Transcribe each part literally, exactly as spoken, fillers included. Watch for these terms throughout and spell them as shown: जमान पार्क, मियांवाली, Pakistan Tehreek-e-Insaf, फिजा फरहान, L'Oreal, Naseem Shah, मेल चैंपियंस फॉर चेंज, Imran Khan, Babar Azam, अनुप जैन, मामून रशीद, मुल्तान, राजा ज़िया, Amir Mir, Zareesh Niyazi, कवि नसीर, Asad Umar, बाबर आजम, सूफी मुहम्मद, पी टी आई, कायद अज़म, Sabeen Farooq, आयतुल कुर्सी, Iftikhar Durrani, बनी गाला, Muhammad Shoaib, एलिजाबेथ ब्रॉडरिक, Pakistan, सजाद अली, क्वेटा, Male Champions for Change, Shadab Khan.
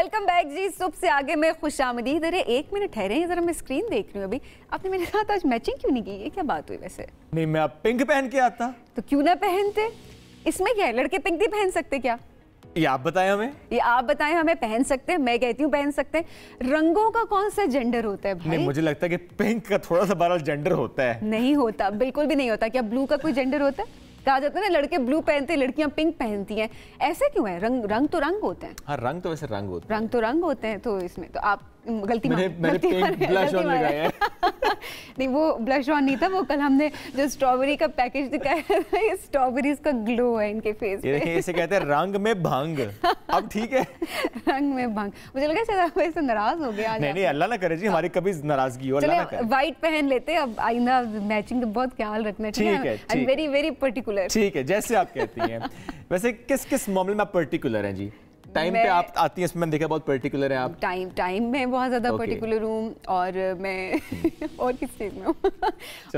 Welcome back जी। सुबह से आगे में खुश आमदीद। अरे एक मिनट ठहरे हैं जरा, मैं स्क्रीन देख रही हूँ। अभी आपने मेरे साथ आज मैचिंग क्यों नहीं की, ये क्या बात हुई? वैसे नहीं, मैं आप पिंक पहन के आता तो क्यों ना पहनते, इसमें क्या है? लड़के पिंक नहीं पहन सकते क्या? ये आप बताएं हमें, ये आप बताएं हमें। पहन सकते हैं, मैं कहती हूँ पहन सकते हैं। रंगों का कौन सा जेंडर होता है भाई? नहीं, मुझे लगता है कि पिंक का थोड़ा सा बड़ा जेंडर होता है। नहीं होता, बिल्कुल भी नहीं होता। क्या ब्लू का कोई जेंडर होता है? कहा जाता है ना लड़के ब्लू पहनते हैं, लड़कियां पिंक पहनती हैं, ऐसा क्यों है? रंग रंग तो रंग होते हैं। हाँ, रंग तो वैसे रंग होते हैं, रंग तो रंग होते हैं। तो इसमें तो आप गलती मैंने, मैंने गलती ब्लश ऑन लगाया है। नहीं, वो ब्लश ऑन नहीं था, वो कल हमने जो स्ट्रॉबेरी का पैकेज दिखाया था, ये स्ट्रॉबेरीज का ग्लो है इनके फेस पे। ये इसे कहते हैं रंग में भांग। अब ठीक है, रंग में भांग। मुझे लगा शायद आप इससे नाराज हो गए आज। नहीं नहीं, अल्लाह ना करे जी हमारी कभी नाराजगी हो, अल्लाह ना करे। व्हाइट पहन लेते हैं, अब आइंदा मैचिंग का बहुत ख्याल रखना चाहिए। I am very very particular. ठीक है, जैसे आप कहती हैं। वैसे किस किस मामले में आप पर्टिकुलर हैं जी? टाइम पे आप आती हैं, इसमें मैंने देखा बहुत पर्टिकुलर है आप। टाइम टाइम में बहुत ज़्यादा पर्टिकुलर हूँ, और मैं और किस चीज़ में हूँ?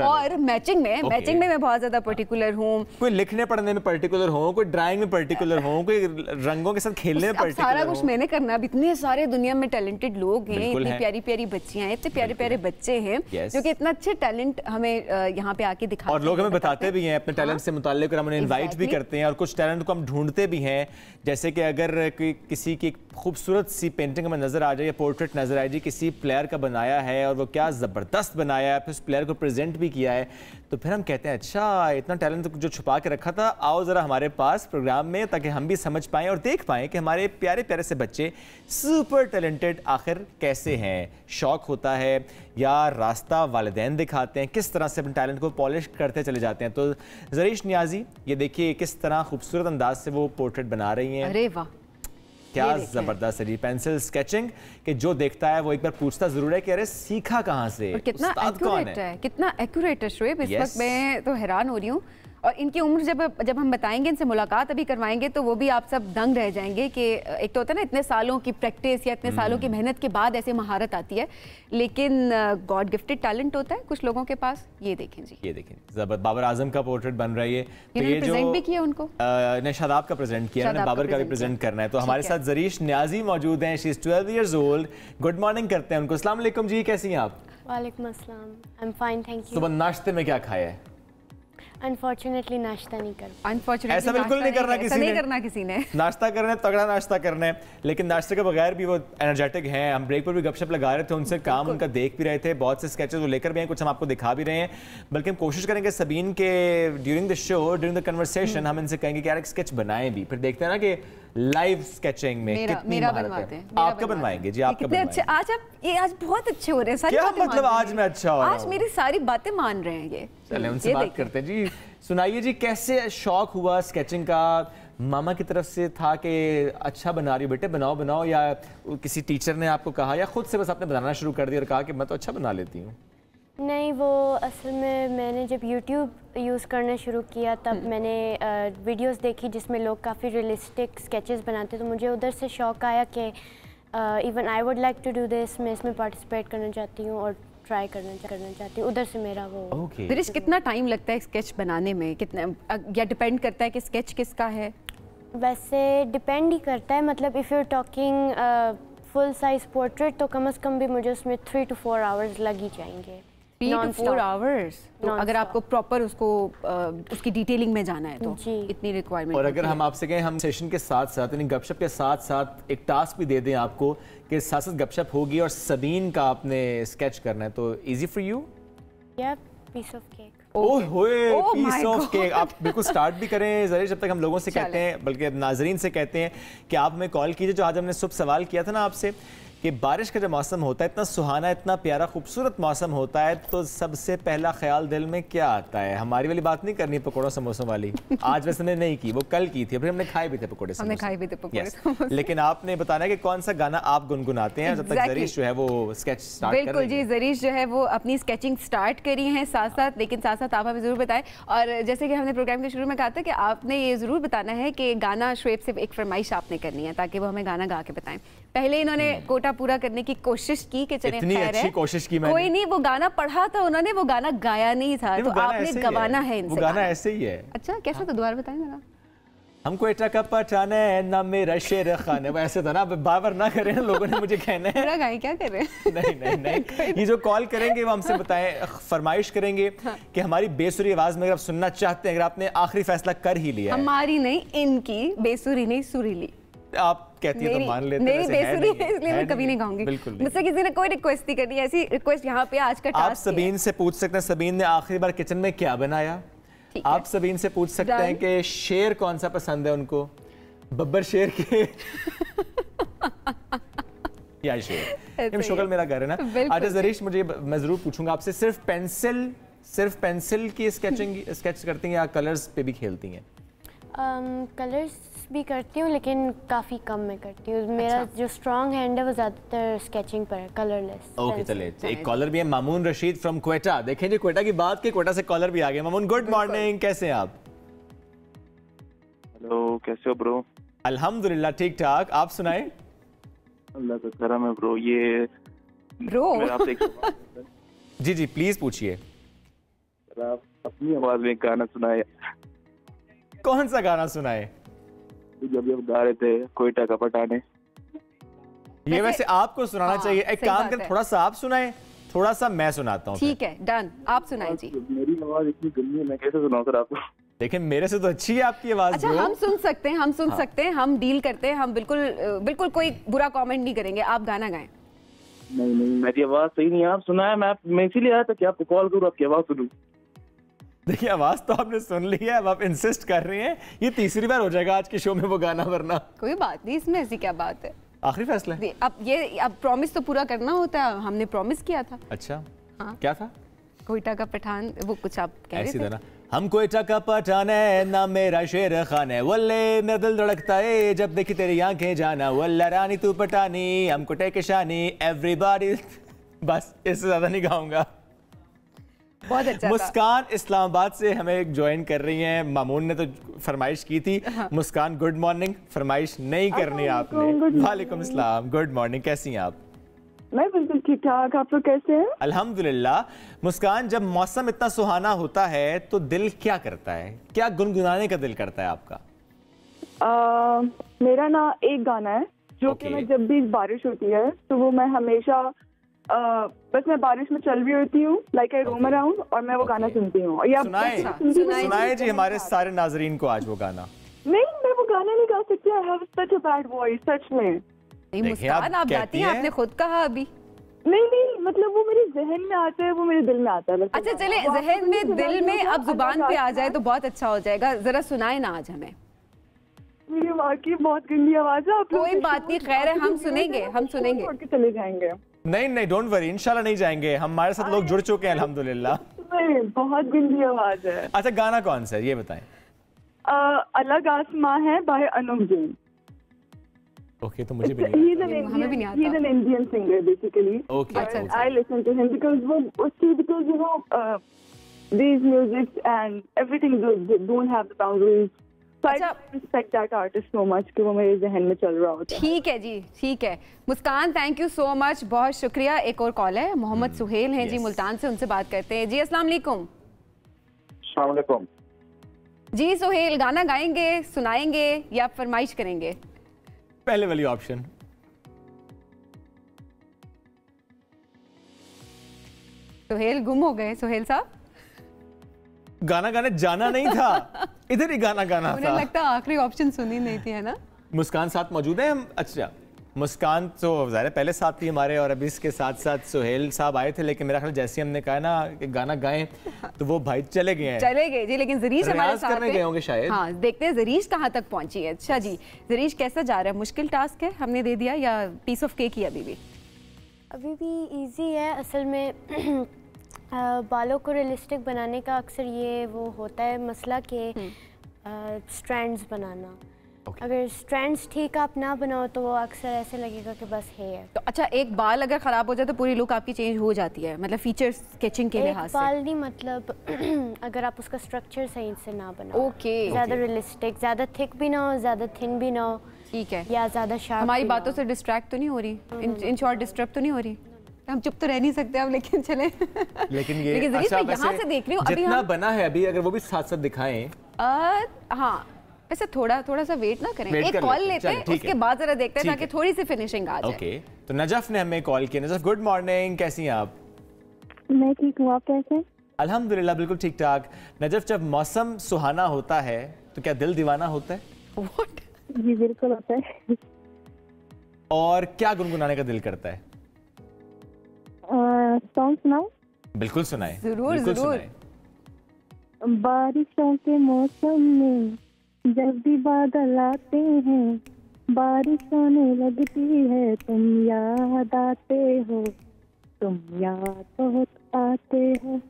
और मैचिंग में okay. मैचिंग में मैं बहुत ज़्यादा पर्टिकुलर हूँ। कोई लिखने पढ़ने में पर्टिकुलर हो, कोई ड्राइंग में पर्टिकुलर हो, कोई रंगों के साथ खेलने में पर्टिकुलर। सारा कुछ मैंने करना। अब इतने सारे दुनिया में टैलेंटेड लोग हैं, इतनी प्यारी प्यारी बच्चियाँ हैं, इतने प्यारे प्यारे बच्चे हैं जो कि इतना अच्छे टैलेंट हमें यहाँ पे आके दिखा, और लोग हमें बताते भी हैं अपने टैलेंट से मुताल्लिक, और हम उन्हें इन्वाइट भी करते हैं, और कुछ टैलेंट को हम ढूंढते भी हैं। जैसे कि अगर किसी की खूबसूरत सी पेंटिंग में नजर आ जाए या पोर्ट्रेट नजर आ जाए किसी प्लेयर का बनाया है, और वो क्या जबरदस्त बनाया है, फिर उस प्लेयर को प्रेजेंट भी किया है, तो फिर हम कहते हैं अच्छा इतना टैलेंट जो छुपा के रखा था आओ जरा हमारे पास प्रोग्राम में, ताकि हम भी समझ पाएं और देख पाएं कि हमारे प्यारे प्यारे से बच्चे सुपर टैलेंटेड आखिर कैसे हैं। शौक होता है या रास्ता वालिदैन दिखाते हैं, किस तरह से अपने टैलेंट को पॉलिश करते चले जाते हैं। तो ज़रीश नियाज़ी, ये देखिए किस तरह खूबसूरत अंदाज से वो पोर्ट्रेट बना रही हैं। अरे वाह, क्या जबरदस्त है जी। पेंसिल स्केचिंग कि जो देखता है वो एक बार पूछता जरूर है कि अरे सीखा कहाँ से, कितना एक्यूरेट है, कितना एक्यूरेट है शोएब। इस वक्त मैं तो हैरान हो रही हूँ, और इनकी उम्र जब जब हम बताएंगे, इनसे मुलाकात अभी करवाएंगे, तो वो भी आप सब दंग रह जाएंगे कि एक तो होता है ना इतने सालों की प्रैक्टिस या इतने सालों की मेहनत के बाद ऐसे महारत आती है, लेकिन गॉड गिफ्टेड टैलेंट होता है कुछ लोगों के पास। ये देखें जी, ये देखें जबरदस्त बाबर आजम का पोर्ट्रेट बन रही है। तो ये प्रेजेंट भी किया उनको, ने शादाब का प्रेजेंट किया, ने बाबर का भी प्रेजेंट करना है। तो हमारे साथ ज़रीश नियाज़ी मौजूद हैं, she is twelve years old. Good morning करते हैं उनको। अस्सलाम वालेकुम जी, कैसी हैं आप? वालेकुम अस्सलाम, I am fine thank you. सुबह नाश्ते में क्या खाया है? Unfortunately नाश्ता नहीं कर Unfortunately ऐसा बिल्कुल नहीं, नहीं करना किसी नहीं ने करना किसी ने नाश्ता करना है, तगड़ा नाश्ता करना है, लेकिन नाश्ते के बगैर भी वो एनर्जेटिक हैं। हम ब्रेक पर भी गपशप लगा रहे थे उनसे, काम उनका देख भी रहे थे, बहुत से स्केचेस वो लेकर भी हैं, कुछ हम आपको दिखा भी रहे हैं। बल्कि हम कोशिश करेंगे सबीन के during the show during the conversation हम इनसे कहेंगे कि यार एक स्केच बनाएं भी, फिर देखते हैं ना कि लाइव स्केचिंग में मेरा, कितनी मेरा बनवाते हैं। आपका बनवाएंगे जी, आपका कितने अच्छे आज आप ये आज बहुत अच्छे हो रहे हैं। क्या मतलब आज मैं अच्छा हो रहा हूं, आज मेरी सारी बातें मान रहे हैं ये। चलें उनसे बात करते हैं जी। सुनाइए जी, कैसे शौक हुआ स्केचिंग का? मामा की तरफ से था कि अच्छा बना रही हो बेटे बनाओ बनाओ, या किसी टीचर ने आपको कहा, या खुद से बस आपने बनाना शुरू कर दिया और कहा कि मैं तो अच्छा बना लेती हूँ? नहीं, वो असल में मैंने जब YouTube यूज़ करना शुरू किया तब मैंने वीडियोस देखी जिसमें लोग काफ़ी रियलिस्टिक स्केचेस बनाते, तो मुझे उधर से शौक़ आया कि even I would like to do this, मैं इसमें पार्टिसिपेट करना चाहती हूँ और ट्राई करना करना चाहती हूँ। उधर से मेरा वो okay. दरिश, कितना टाइम लगता है स्केच बनाने में? कितना, या डिपेंड करता है कि स्केच किसका है? वैसे डिपेंड ही करता है, मतलब if you are talking full size portrait तो कम अज़ कम भी मुझे उसमें थ्री टू फोर आवर्स लग ही जाएंगे। फोर आवर्स तो अगर आपको प्रॉपर उसको उसकी डिटेलिंग में जाना है तो इतनी रिक्वायरमेंट। और अगर हम आपसे कहें हम सेशन के साथ साथ यानी गपशप के साथ साथ एक टास्क भी दे दें आपको कि साथ साथ गपशप होगी और सबीन का आपने स्केच करना है, तो इजी फॉर यू? या पीस ऑफ केक। ओह होए, पीस ऑफ केक। आप बिल्कुल स्टार्ट भी करें ज़रीश, जब तक हम लोगों से कहते हैं, बल्कि नाजरीन से कहते हैं कि आप हमें कॉल कीजिए। जो आज हमने सुबह सवाल किया था ना आपसे कि बारिश का जब मौसम होता है, इतना सुहाना इतना प्यारा खूबसूरत मौसम होता है, तो सबसे पहला ख्याल दिल में क्या आता है? हमारी वाली बात नहीं करनी पकौड़ों समोसों वाली, आज वैसे हमने नहीं की, वो कल की थी, फिर हमने खाए भी थे पकौड़े समोसे, हमने खाए भी थे पकौड़े समोसे। लेकिन आपने बताना है कि कौन सा गाना आप गुनगुनाते हैं जब तक ज़रीश जो है वो स्केच स्टार्ट कर रही है। बिल्कुल जी, ज़रीश जो है वो अपनी स्केचिंग स्टार्ट करी है साथ साथ, लेकिन साथ साथ आप हमें ज़रूर बताएं, और जैसे कि हमने प्रोग्राम के शुरू में कहा था कि आपने ये ज़रूर बताना है कि गाना शोएब से एक फरमाइश आपने करनी है ताकि वो हमें गाना गा के बताएं। पहले इन्होंने कोटा पूरा करने की कोशिश की कि चले इतनी अच्छी कोशिश की मैंने, कोई नहीं, वो गाना पढ़ा था उन्होंने, वो गाना गाया नहीं था, तो आपने गवाना है इनसे, वो गाना ऐसे ही है। अच्छा कैसा? तो दोबारा बताएं जरा। हमको एटा कब पहचाना है ना मेरा शेर खान है, वो ऐसे था ना, बावर ना करें, लोगों ने मुझे कहना है क्या करें। नहीं नहीं नहीं ये जो कॉल करेंगे वो हमसे बताएं, फरमाइश करेंगे कि हमारी बेसुरी आवाज़ में अगर आप सुनना चाहते हैं, अगर आपने आखिरी फैसला कर ही लिया, हमारी नहीं इनकी, बेसुरी नहीं सुरीली, आप कहती है तो मान लेते हैं, इसलिए मैं कभी नहीं गाऊंगी। मुझसे किसी ने कोई रिक्वेस्ट नहीं करी, ऐसी रिक्वेस्ट यहाँ पे आज का टास्क है। आप सबीन से पूछ सकते हैं, सबीन ने आखिरी बार किचन में क्या बनाया। आप सबीन से पूछ सकते हैं कि शेर कौन सा पसंद है उनको, बब्बर शेर के या शेर शक्ल मेरा घर है ना। अच्छा ज़रीश, मुझे मैं जरूर पूछूंगा आपसे, सिर्फ पेंसिल सिर्फ पेंसिल की स्केचिंग स्केच करती हैं या कलर्स पे भी खेलती हैं? कलर्स भी करती हूँ लेकिन काफ़ी कम मैं करती हूँ। मेरा जो स्ट्रॉन्ग हैंड है वो ज़्यादातर स्केचिंग पर है, कलरलेस। ओके चलिए, एक कॉलर भी है, मामून रशीद फ्रॉम क्वेटा। देखें जी, क्वेटा की बात के क्वेटा से कॉलर भी आ गए। मामून गुड मॉर्निंग, कैसे हैं आप? हेलो, कैसे हो ब्रो? अल्हम्दुलिल्लाह ठीक ठाक, आप सुनाए? अल्लाह का करम है ब्रो। ये ब्रो मेरा आपसे एक सवाल है। जी जी प्लीज पूछिए। आप अपनी आवाज़ में गाना सुनाए, कौन सा गाना सुनाए? जब जब गा रहे थे क्वेटा का पटाने। ये वैसे आपको सुनाना हाँ, चाहिए। एक काम कर, थोड़ा सा आप सुनाए, थोड़ा सा मैं सुनाता हूँ। ठीक है, डन, आप सुनाए जी। मेरी आवाज इतनी गंदी है, मैं कैसे सुनाऊं सर आपको? लेकिन मेरे से तो अच्छी है आपकी आवाज। अच्छा, हम सुन सकते हैं, हम सुन हाँ। सकते हैं, हम डील करते हैं, हम बिल्कुल बिल्कुल कोई बुरा कॉमेंट नहीं करेंगे। आप गाना गाएं। नहीं नहीं, मेरी आवाज सही नहीं है, आप सुनाए। मैं इसीलिए आया था कि आपको कॉल करूँ, आपकी आवाज सुनूं। देखिए आवाज़ तो आपने सुन ली है, अब आप इंसिस्ट कर रही हैं, ये तीसरी बार हो जाएगा आज के शो में वो गाना, वरना कोई बात नहीं, इसमें ऐसी क्या बात है, आखिरी फैसला है। अब ये अब प्रॉमिस तो पूरा करना होता है, हमने प्रॉमिस किया था। अच्छा हाँ, क्या था? कोयटा का पठान, वो कुछ आप कह रहे थे ना, हम कोयटा का पठान है ना मेरा शेर खान है, वल्ले मेरा दिल धड़कता है जब देखी तेरी आंखें जाना, वल्ला रानी तू पठानी हमको टेके शानी एवरीबॉडी। बस इससे ज़्यादा नहीं गाऊंगा। बहुत अच्छा। मुस्कान इस्लामाबाद से हमें ज्वाइन कर रही हैं। मामून ने तो फरमाइश की थी। हाँ। मुस्कान गुड मॉर्निंग, फरमाइश नहीं करनी आपने। वालेकुम अस्सलाम, गुड मॉर्निंग, कैसी हैं आप? मैं बिल्कुल ठीक ठाक, आप लोग कैसे हैं? अल्हम्दुलिल्लाह। मुस्कान, जब मौसम इतना सुहाना होता है तो दिल क्या करता है, क्या गुनगुनाने का दिल करता है आपका? आ, मेरा ना एक गाना है जो कि मैं जब भी बारिश होती है तो वो मैं हमेशा Uh, बस मैं बारिश में चल भी होती हूँ, लाइक आई रोम अराउंड, और मैं वो okay. गाना सुनती हूँ। सुनाए, सुनाए जी हमारे सारे नाजरीन को आज वो गाना। नहीं, मैं वो गाना नहीं गा सकती, I have such a bad voice, सच में। नहीं मुस्कान, आप गाती हैं, आपने खुद कहा अभी। नहीं नहीं, मतलब वो मेरे जहन में आता है, वो मेरे दिल में आता है। अच्छा चले, जहन में, दिल में, अब जुबान पे आ जाए तो बहुत अच्छा हो जाएगा। जरा सुनाए ना आज हमें। मेरी वाकई बहुत गंदी आवाज है। कोई बात नहीं, खैर है, हम सुनेंगे, हम सुनेंगे। चले जाएंगे? नहीं नहीं, डोंट वरी, इंशाल्लाह नहीं जाएंगे, हमारे साथ लोग जुड़ चुके हैं अल्हम्दुलिल्लाह। बहुत गंदी आवाज है। अच्छा गाना कौन सा है ये बताएं? अलग आसमां है बाय अनुप जैन। ओके, तो मुझे भी नहीं आता, हमें भी नहीं आता। He is an Indian singer basically. Okay, I listen to him because वो उसकी because you know this music and everything don't have the boundaries. अच्छा, respect that artist so much कि वो मेरे जहन में चल रहा होता है। ठीक है जी, ठीक है मुस्कान, थैंक यू सो मच, बहुत शुक्रिया। एक और कॉल है, मोहम्मद सुहेल हैं जी मुल्तान से, उनसे बात करते हैं जी। अस्सलाम वालेकुम। अस्सलाम वालेकुम जी सुहेल, गाना गाएंगे, सुनाएंगे या फरमाइश करेंगे? पहले वाली ऑप्शन। सुहेल गुम हो गए, सुहेल साहब। गाना गाने जाना नहीं था, इधर ही गाना गाना था। लगता आखिरी ऑप्शन सुनी नहीं थी, है ना? मुस्कान साथ मौजूद है हम। अच्छा मुस्कान तो ज़ाहिर है पहले साथ थी हमारे, और अभी इसके साथ साथ सुहेल साहब आए थे, लेकिन मेरा ख्याल जैसे हमने कहा ना कि गाना गाएं तो वो भाई चले गए हैं। चले गए जी, लेकिन ज़रीश हमारे साथ करने गए होंगे शायद। हाँ, देखते हैं ज़रीश कहाँ तक पहुँची है। अच्छा जी ज़रीश, कैसा जा रहा है? मुश्किल टास्क है हमने दे दिया या पीस ऑफ केक ही? अभी भी अभी भी ईजी है असल में। आ, बालों को रियलिस्टिक बनाने का अक्सर ये वो होता है मसला कि स्ट्रैंड्स बनाना। okay. अगर स्ट्रैंड्स ठीक आप ना बनाओ तो वो अक्सर ऐसे लगेगा कि बस है तो। अच्छा, एक बाल अगर ख़राब हो जाए तो पूरी लुक आपकी चेंज हो जाती है, मतलब फीचर्स स्केचिंग के लिहाज से? बाल नहीं, मतलब अगर आप उसका स्ट्रक्चर सही से ना बनाओ। ओके, ज़्यादा रियलिस्टिक, ज़्यादा थिक भी ना हो, ज़्यादा थिन भी ना हो। ठीक है, या ज़्यादा शार्प। हमारी बातों से डिस्ट्रैक्ट तो नहीं हो रही, इन शॉर्ट डिस्टर्ब तो नहीं हो रही? हम चुप तो रह नहीं सकते अब, लेकिन चले। लेकिन ये लेकिन अच्छा, यहाँ से देख रही हूँ जितना हाँ, बना है अभी, अगर वो भी साथ साथ दिखाएं। आ, हाँ वैसे थोड़ा थोड़ा सा वेट ना करें, एक कॉल लेते हैं उसके बाद जरा देखते हैं ताकि थोड़ी सी फिनिशिंग आ जाए। ओके, तो नजफ ने हमें कॉल किया। नजफ, गुड मॉर्निंग, कैसी हैं आप? मैं ठीक हूँ, आप कैसे? अल्हम्दुलिल्लाह बिल्कुल ठीक ठाक। नजफ, जब मौसम सुहाना होता है तो क्या दिल दीवाना होता है? जी बिल्कुल होता है। और क्या गुनगुनाने का दिल करता है? सॉन्ग सुनाओ? बिल्कुल सुनाए, जरूर बिल्कुल जरूर सुनाए। बारिशों के मौसम में जब भी बादल आते हैं, बारिश होने लगती है, तुम याद आते हो, तुम याद हो आते हो।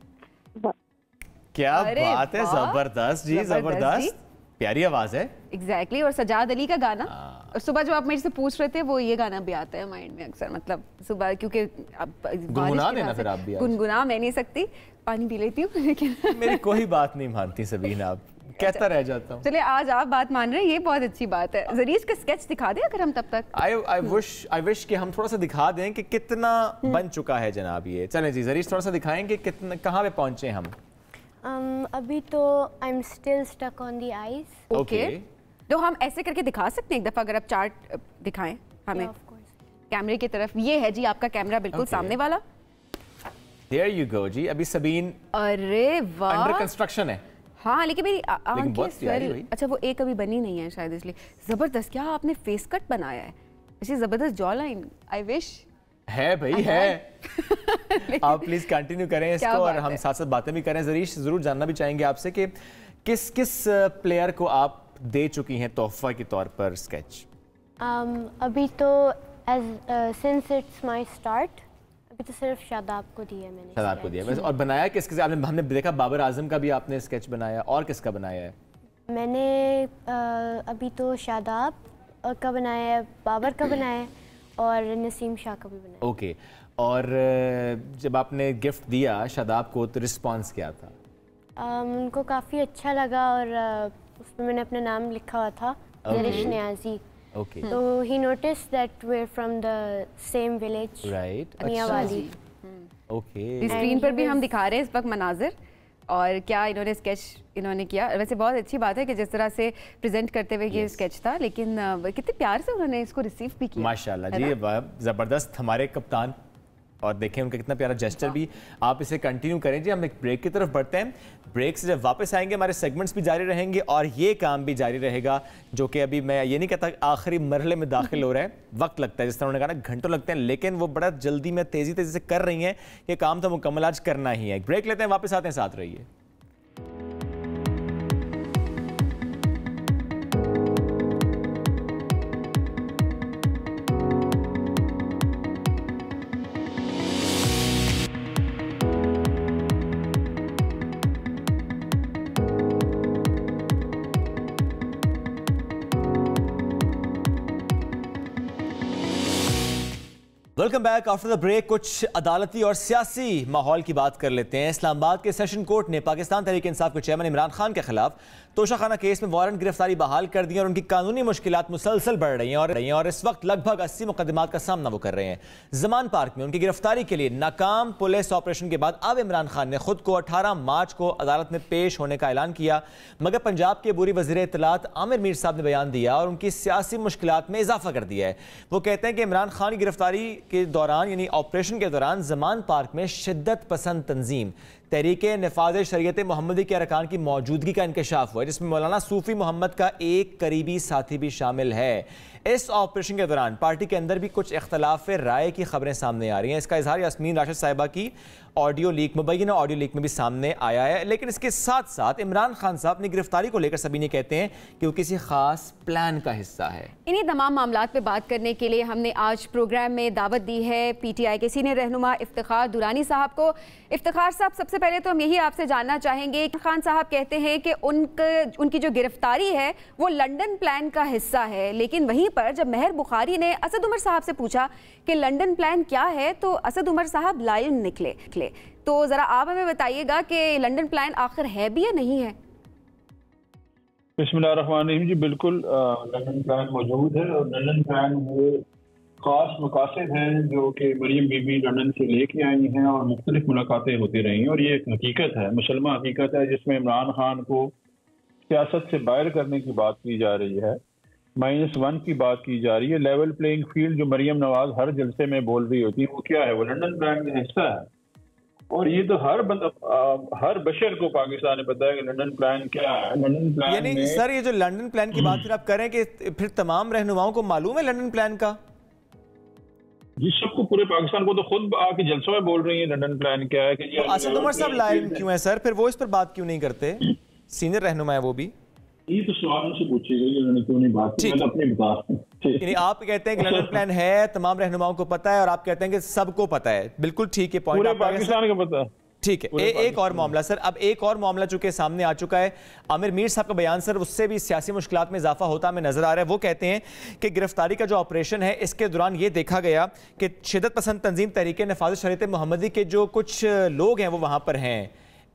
क्या बात है, जबरदस्त जी, जबरदस्त, प्यारी आवाज है। एग्जैक्टली, और सजाद अली का गाना। और सुबह जो आप मेरे से पूछ रहे थे वो ये गाना भी आता है माइंड में अक्सर, मतलब सुबह, क्योंकि गुनगुना देना फिर आप भी। गुनगुना मैं नहीं सकती, पानी पी लेती हूँ लेकिन मेरी कोई बात नहीं मानती सबीन, आप कहता रह जाता हूँ। चलिए, आज आप बात मान रहे हैं, ये बहुत अच्छी बात है। ज़रीश का स्केच दिखा दें अगर हम तब तक। आई आई विश आई विश कि हम थोड़ा सा दिखा दें कि कितना बन चुका है जनाब ये। चलें जी, ज़रीश थोड़ा सा दिखाएं कि कितना, कहाँ पे पहुँचे हम? um, अभी तो I am still stuck on the ice. Okay, तो हम ऐसे करके दिखा सकते हैं एक दफा, अगर आप चार्ट दिखाएं हमें। कैमरे की तरफ, ये है जी आपका कैमरा, बिल्कुल सामने वाला। There you go जी, अभी सबीन अरे वाह, अंडर कंस्ट्रक्शन है। हाँ, लेकिन मेरी आंखें, अच्छा वो एक अभी बनी नहीं है शायद इसलिए। जबरदस्त, क्या आपने फेस कट बनाया है, अच्छी जबरदस्त जॉ लाइन। आई विश है भाई है। आप प्लीज कंटिन्यू करें इसको, और हम साथ साथ बातें भी करें। ज़रीश, जरूर जानना भी चाहेंगे आपसे कि किस किस प्लेयर को आप दे चुकी हैं तोहफा के तौर पर स्केच? um, अभी तो as since it's my start, अभी तो सिर्फ शादाब को दिया मैंने। शादाब को दिया। और बनाया किसके? आपने, हमने देखा बाबर आजम का भी आपने स्केच बनाया, और किसका बनाया है? मैंने uh, अभी तो शादाब का बनाया है, बाबर का बनाया है, और नसीम शाह का भी बनाया। Okay okay. और जब आपने गिफ्ट दिया शादाब को तो रिस्पॉन्स क्या था? um, उनको काफ़ी अच्छा लगा, और uh, उसमें मैंने अपना नाम लिखा हुआ था, ज़रीश नियाज़ी। ओके, तो he noticed that we're from the same village, right? मियांवाली। Okay, screen पर भी हम दिखा रहे हैं इस वक्त मनाजिर, और क्या इन्होंने स्केच इन्होंने किया। वैसे बहुत अच्छी बात है कि जिस तरह से प्रेजेंट करते हुए ये स्केच था, लेकिन कितने प्यार से उन्होंने इसको रिसीव भी किया, माशाल्लाह जी, ज़बरदस्त हमारे कप्तान। और देखें उनका कितना प्यारा जेस्टर भी। आप इसे कंटिन्यू करें जी, हम एक ब्रेक की तरफ बढ़ते हैं। ब्रेक से जब वापस आएंगे हमारे सेगमेंट्स भी जारी रहेंगे, और ये काम भी जारी रहेगा, जो कि अभी मैं ये नहीं कहता आखिरी मरहले में दाखिल हो रहा है, वक्त लगता है, जिस तरह उन्होंने कहा ना घंटों लगते हैं, लेकिन वो बड़ा जल्दी में तेज़ी तेज़ी से कर रही हैं। ये काम तो मुकम्मल आज करना ही है। ब्रेक लेते हैं, वापस आते हैं, साथ रहिए। Welcome back. After the break कुछ अदालती और सियासी माहौल की बात कर लेते हैं। इस्लामाबाद के सेशन कोर्ट ने पाकिस्तान तहरीक इंसाफ के चेयरमैन इमरान खान के खिलाफ तोशाखाना केस में वारंट गिरफ्तारी बहाल कर दी, और उनकी कानूनी मुश्किलात मुसलसल बढ़ रही हैं, और रही हैं और इस वक्त लगभग अस्सी मुकदमात का सामना वो कर रहे हैं। जमान पार्क में उनकी गिरफ्तारी के लिए नाकाम पुलिस ऑपरेशन के बाद अब इमरान खान ने खुद को अठारह मार्च को अदालत में पेश होने का ऐलान किया, मगर पंजाब के बुरी वजीर इतलात आमिर मीर साहब ने बयान दिया और उनकी सियासी मुश्किलात में इजाफा कर दिया है। वो कहते हैं कि इमरान खान की गिरफ्तारी के दौरान, यानी ऑपरेशन के दौरान, जमान पार्क में शिद्दत पसंद तंजीम तहरीक-ए-निफाज़-ए-शरीयत-ए-मुहम्मदी के अरकान की मौजूदगी का इंकशाफ हुआ है, जिसमें मौलाना सूफी मुहम्मद का एक करीबी साथी भी शामिल है। इस ऑपरेशन के दौरान पार्टी के अंदर भी कुछ इख्तलाफ राय की खबरें सामने आ रही हैं। इसका इजहार यास्मीन राशिद साहिबा की ऑडियो लीक, मुबैना ऑडियो लीक में भी सामने आया है। लेकिन इसके साथ साथ इमरान खान साहब ने गिरफ्तारी को लेकर सबीने कहते हैं कि वो किसी खास प्लान का हिस्सा है। इन्हीं तमाम मामलों पर बात करने के लिए हमने आज प्रोग्राम में दावत दी है पी टी आई के सीनियर रहनुमा इफ्तिखार दुरानी साहब को। इफ्तिखार साहब, सबसे पहले तो हम यही आपसे जानना चाहेंगे, खान साहब कहते हैं कि उनके उनकी जो गिरफ्तारी है वो लंदन प्लान का हिस्सा है, लेकिन वहीं पर जब महर बुखारी ने असद उमर साहब से पूछा कि लंदन प्लान क्या है तो असद उमर साहब लायन निकले निकले तो जरा आप हमें बताइएगा कि लंदन प्लान आखिर है भी या नहीं है? बिस्मिल्लाहिर्रहमानिर्रहीम जी, बिल्कुल लंदन प्लान मौजूद है, और लंदन प्लान वो खास मकासद हैं जो कि मरियम बीबी लंदन से लेके आई हैं, और मुख्तलिफ मुलाकातें होती रही हैं, और ये एक हकीकत है, मुसलमान हकीकत है, जिसमें इमरान खान को सियासत से बाहर करने की बात की जा रही है, माइनस वन की बात की जा रही है। लेवल प्लेइंग फील्ड जो मरियम नवाज हर जलसे में बोल रही होती है वो क्या है? वो लंदन ब्रांड का हिस्सा है। और ये तो हर बंदा, हर बशर को पाकिस्तान ने पता है कि लंदन प्लान क्या है। लंदन प्लान यानी सर ये जो लंदन प्लान की बात फिर आप करें कि फिर तमाम रहनुमाओं को मालूम है लंदन प्लान का? जी सबको, पूरे पाकिस्तान को, तो खुद आके जलसों में बोल रही है लंदन प्लान क्या है। कि असद उमर साहब लाइन क्यों है सर? फिर वो इस पर बात क्यों नहीं करते? सीनियर रहनुमा है वो भी। ये तो सवाल उनसे पूछिएगा क्यों नहीं बात की, अपनी बात। यानी आप कहते हैं कि लंदन प्लान है, तमाम रहनुमाओं को पता है, और आप कहते हैं कि सबको पता है। बिल्कुल ठीक है, पॉइंट पाकिस्तान को पता है। ठीक है, एक और मामला सर, अब एक और मामला चूंकि सामने आ चुका है, आमिर मीर साहब का बयान सर, उससे भी सियासी मुश्किलात में इजाफा होता हमें नजर आ रहा है। वो कहते हैं कि गिरफ्तारी का जो ऑपरेशन है इसके दौरान ये देखा गया कि शिदत पसंद तंजीम तहरीके निफाज-ए-शरीयत-ए-मुहम्मदी के जो कुछ लोग हैं वो वहां पर हैं।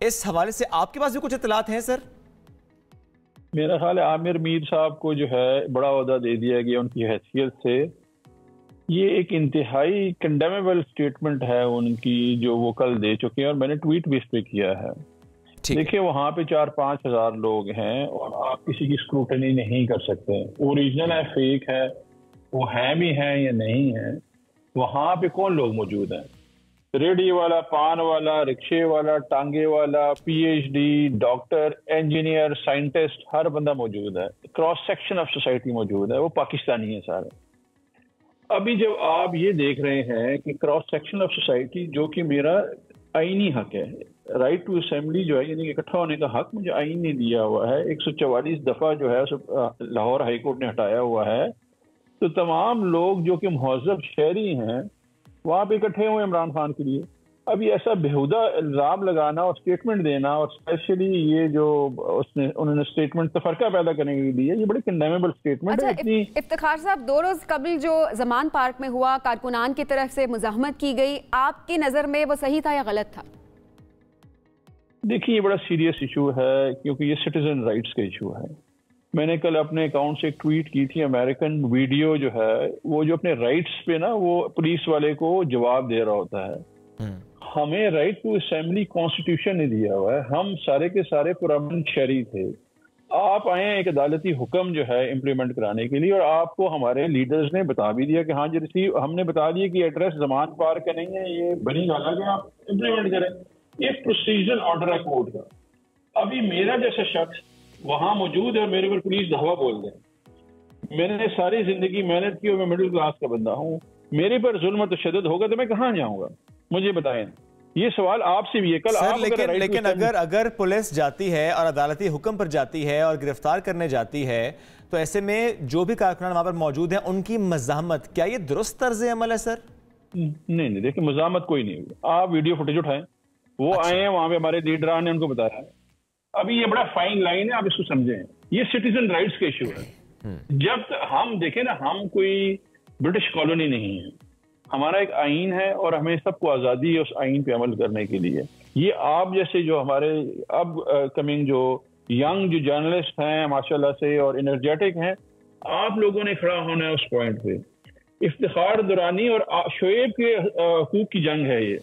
इस हवाले से आपके पास भी कुछ इतलात हैं सर? मेरा ख्याल है आमिर मीर साहब को जो है बड़ा अहदा दे दिया गया उनकी हैसियत से। ये एक इंतहाई कंडेमेबल स्टेटमेंट है उनकी, जो वो कल दे चुके हैं, और मैंने ट्वीट भी इस पर किया है। देखिए वहाँ पे चार पाँच हज़ार लोग हैं और आप किसी की स्क्रूटनी नहीं कर सकते। ओरिजिनल है, फेक है, वो है भी हैं या नहीं है। वहाँ पे कौन लोग मौजूद हैं? रेडी वाला, पान वाला, रिक्शे वाला, टांगे वाला, पीएचडी, डॉक्टर, इंजीनियर, साइंटिस्ट, हर बंदा मौजूद है। क्रॉस सेक्शन ऑफ सोसाइटी मौजूद है, वो पाकिस्तानी है सारे। अभी जब आप ये देख रहे हैं कि क्रॉस सेक्शन ऑफ सोसाइटी, जो कि मेरा आईनी हक है, राइट टू असेंबली जो है, यानी इकट्ठा होने का हक मुझे आईन ने दिया हुआ है, एक सौ चवालीस दफ़ा जो है लाहौर हाईकोर्ट ने हटाया हुआ है। तो तमाम लोग जो कि मुहज़ब शहरी हैं वहाँ पे इकट्ठे हुए इमरान खान के लिए। अब ये ऐसा बेहुदा इल्ज़ाम लगाना और स्टेटमेंट देना, और स्पेशली ये जो उसने उन्होंने स्टेटमेंट तफरका पैदा करने के लिए दिया, ये बड़े कंडेमेबल स्टेटमेंट है। इतनी इफ्तिखार साहब, दो रोज कबल जो जमान पार्क में हुआ, कारकुनान की तरफ से मुजाहमत की गई, आपकी नज़र में वो सही था या गलत था? देखिए ये बड़ा सीरियस इशू है क्योंकि ये सिटीजन राइट्स का इशू है। मैंने कल अपने अकाउंट से एक ट्वीट की थी, अमेरिकन वीडियो जो है वो जो अपने राइट्स पे ना वो पुलिस वाले को जवाब दे रहा होता है। हमें राइट टू असेंबली कॉन्स्टिट्यूशन ने दिया हुआ है, हम सारे के सारे पुरअमन शहरी थे। आप आए हैं एक अदालती हुक्म जो है इम्प्लीमेंट कराने के लिए, और आपको हमारे लीडर्स ने बता भी दिया कि हाँ जी रिसीव, हमने बता दिया कि एड्रेस जमान पार्क का नहीं है, ये बनी गाला के आप इम्प्लीमेंट करें। ये प्रोसीजरल ऑर्डर है कोर्ट का। अभी मेरा जैसा शख्स वहाँ मौजूद है, मेरे पर पुलिस धावा बोल दें। मैंने सारी जिंदगी मेहनत की और मैं मिडिल क्लास का बंदा हूँ, मेरे पर जुल्म और तशद्दुद होगा तो मैं कहाँ जाऊँगा? मुझे बताएं। ये सवाल आपसे भी है कल सर, आप लेकिन, अगर, लेकिन अगर अगर पुलिस जाती है और अदालती हुक्म पर जाती है और गिरफ्तार करने जाती है, तो ऐसे में जो भी कारकुनान वहाँ पर मौजूद है उनकी मज़ाहमत, क्या ये दुरुस्त तर्ज अमल है सर? नहीं नहीं, देखिए मज़ाहमत कोई नहीं होगी। आप वीडियो फुटेज उठाएं, वो आए हैं वहाँ पे, हमारे लीडरान ने उनको बताया। अभी ये बड़ा फाइन लाइन है, आप इसको समझें। ये सिटीजन राइट्स का इशू है। जब हम देखें ना, हम कोई ब्रिटिश कॉलोनी नहीं है, हमारा एक आइन है और हमें सबको आज़ादी है उस आइन पे अमल करने के लिए। ये आप जैसे जो हमारे अब कमिंग जो यंग जो जर्नलिस्ट हैं माशाल्लाह से और एनर्जेटिक हैं, आप लोगों ने खड़ा होना है उस पॉइंट पे। इफ्तिखार दुरानी और शोएब के हकूक़ की जंग है ये,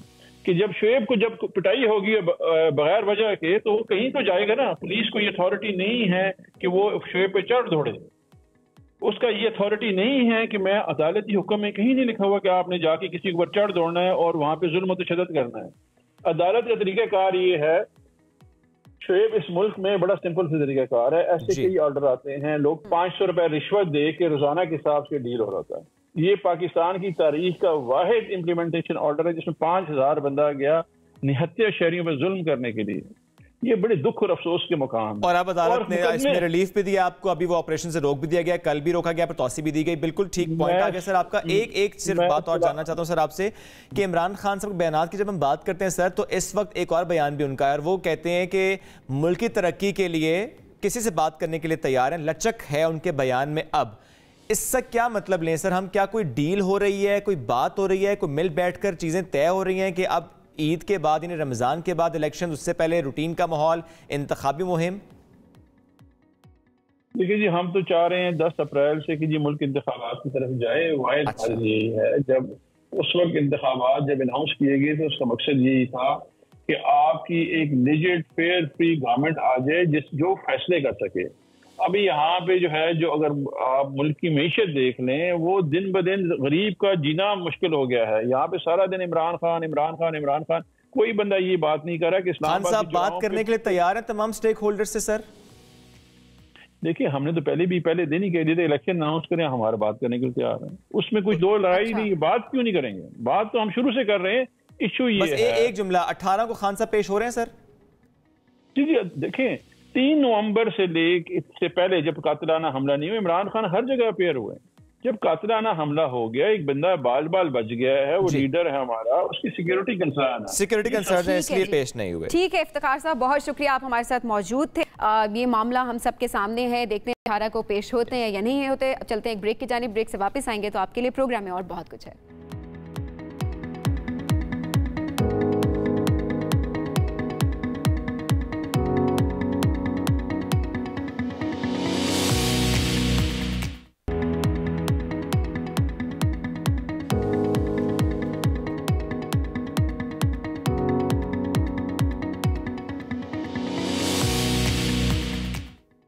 कि जब शोएब को जब पिटाई होगी बगैर वजह के तो वो कहीं तो जाएगा ना। पुलिस को ये अथॉरिटी नहीं है कि वो शोएब पे चढ़ दौड़े, उसका ये अथॉरिटी नहीं है कि मैं अदालती हुक्म में कहीं नहीं लिखा हुआ कि आपने जाके किसी के ऊपर चढ़ दौड़ना है और वहाँ पे जुल्म और तशद्दुद करना है। अदालत का तरीक़ाकार ये है, शोएब इस मुल्क में बड़ा सिंपल सा तरीक़ाकार है। ऐसे कई ऑर्डर आते हैं, लोग पाँच सौ रुपये रिश्वत दे के रोज़ाना के हिसाब से डील हो रहा था। ये पाकिस्तान की तारीख का वाहिद इम्प्लीमेंटेशन ऑर्डर है जिसमें पाँच हज़ार बंदा गया निहत्या शहरियों पर जुल्म करने के लिए। ये बड़े दुख और अफसोस के मुकाम। और अब अदालत ने इसमें रिलीफ भी दिया आपको, अभी वो ऑपरेशन से रोक भी दिया गया, कल भी रोका गया, पर तौसी भी दी गई। बिल्कुल ठीक पॉइंट आ गया सर आपका। एक एक सिर्फ बात और जानना चाहता हूँ सर आपसे कि इमरान खान साहब के बयान की जब हम बात करते हैं सर, तो इस वक्त एक और बयान भी उनका है और वो कहते हैं कि मुल्क की तरक्की के लिए किसी से बात करने के लिए तैयार हैं। लचक है उनके बयान में। अब इससे क्या मतलब लें सर हम? क्या कोई डील हो रही है, कोई बात हो रही है, कोई मिल बैठकर चीज़ें तय हो रही हैं कि अब ईद के बाद यानी रमज़ान के बाद इलेक्शन, उससे पहले रूटीन का माहौल, इंतखाबी मुहिम? देखिए जी हम तो चाह रहे हैं दस अप्रैल से कि जी मुल्क इंतखाबात की तरफ जाए। वायद अच्छा। यही है, जब उस वक्त इंतखाबात जब अनाउंस किए गए तो उसका मकसद यही था कि आपकी एक लिजिट फेयर फ्री गवर्नमेंट आ जाए जिस जो फैसले कर सके। अभी यहाँ पे जो है जो अगर आप मुल्क की मीशत देख लें वो दिन ब दिन गरीब का जीना मुश्किल हो गया है। यहाँ पे सारा दिन इमरान खान इमरान खान इमरान खान, कोई बंदा ये बात नहीं कर रहा कि इस्लाम खान साहब बात करने के लिए तैयार है तमाम स्टेक होल्डर से। सर देखिए हमने तो पहले भी पहले दिन ही कह दिए थे इलेक्शन अनाउंस करें, हमारे बात करने के लिए तैयार है, उसमें कुछ दो लड़ाई नहीं। बात क्यों नहीं करेंगे? बात तो हम शुरू से कर रहे हैं। इशू ये है, एक जुमला, अठारह को खान साहब पेश हो रहे हैं। सर जी जी देखें तीन नवंबर से लेकर इससे पहले जब कातिलाना हमला नहीं हुआ इमरान खान हर जगह अपेयर हुए। जब कातिलाना हमला हो गया एक बंदा बाल बाल बच गया है, वो लीडर है हमारा, उसकी सिक्योरिटी कंसर्न सिक्योरिटी कंसर्न है इसलिए पेश नहीं हुए। ठीक है इफ्तिखार साहब बहुत शुक्रिया आप हमारे साथ मौजूद थे। आ, ये मामला हम सबके सामने है, देखते हैं अठारह को पेश होते हैं या नहीं होते। चलते हैं एक ब्रेक की जानिब, ब्रेक से वापस आएंगे तो आपके लिए प्रोग्राम में और बहुत कुछ है।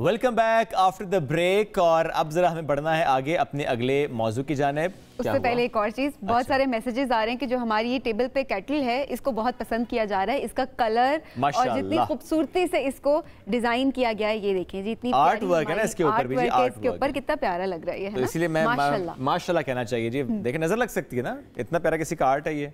Welcome back after the break. और अब जरा हमें बढ़ना है आगे अपने अगले मौजू की जानिब। उससे पहले एक और चीज़, बहुत अच्छा। सारे मैसेजेस आ रहे हैं कि जो हमारी ये टेबल पे कैटल है इसको बहुत पसंद किया जा रहा है, इसका कलर और जितनी खूबसूरती से इसको डिजाइन किया गया है ये देखिए जी, इतनी आर्ट वर्क है ना इसके ऊपर भी जी, आर्ट के ऊपर कितना प्यारा लग रहा है, इसलिए मैं माशाल्लाह कहना चाहिए जी। देखिए नजर लग सकती है ना, इतना प्यारा किसी का आर्ट है ये,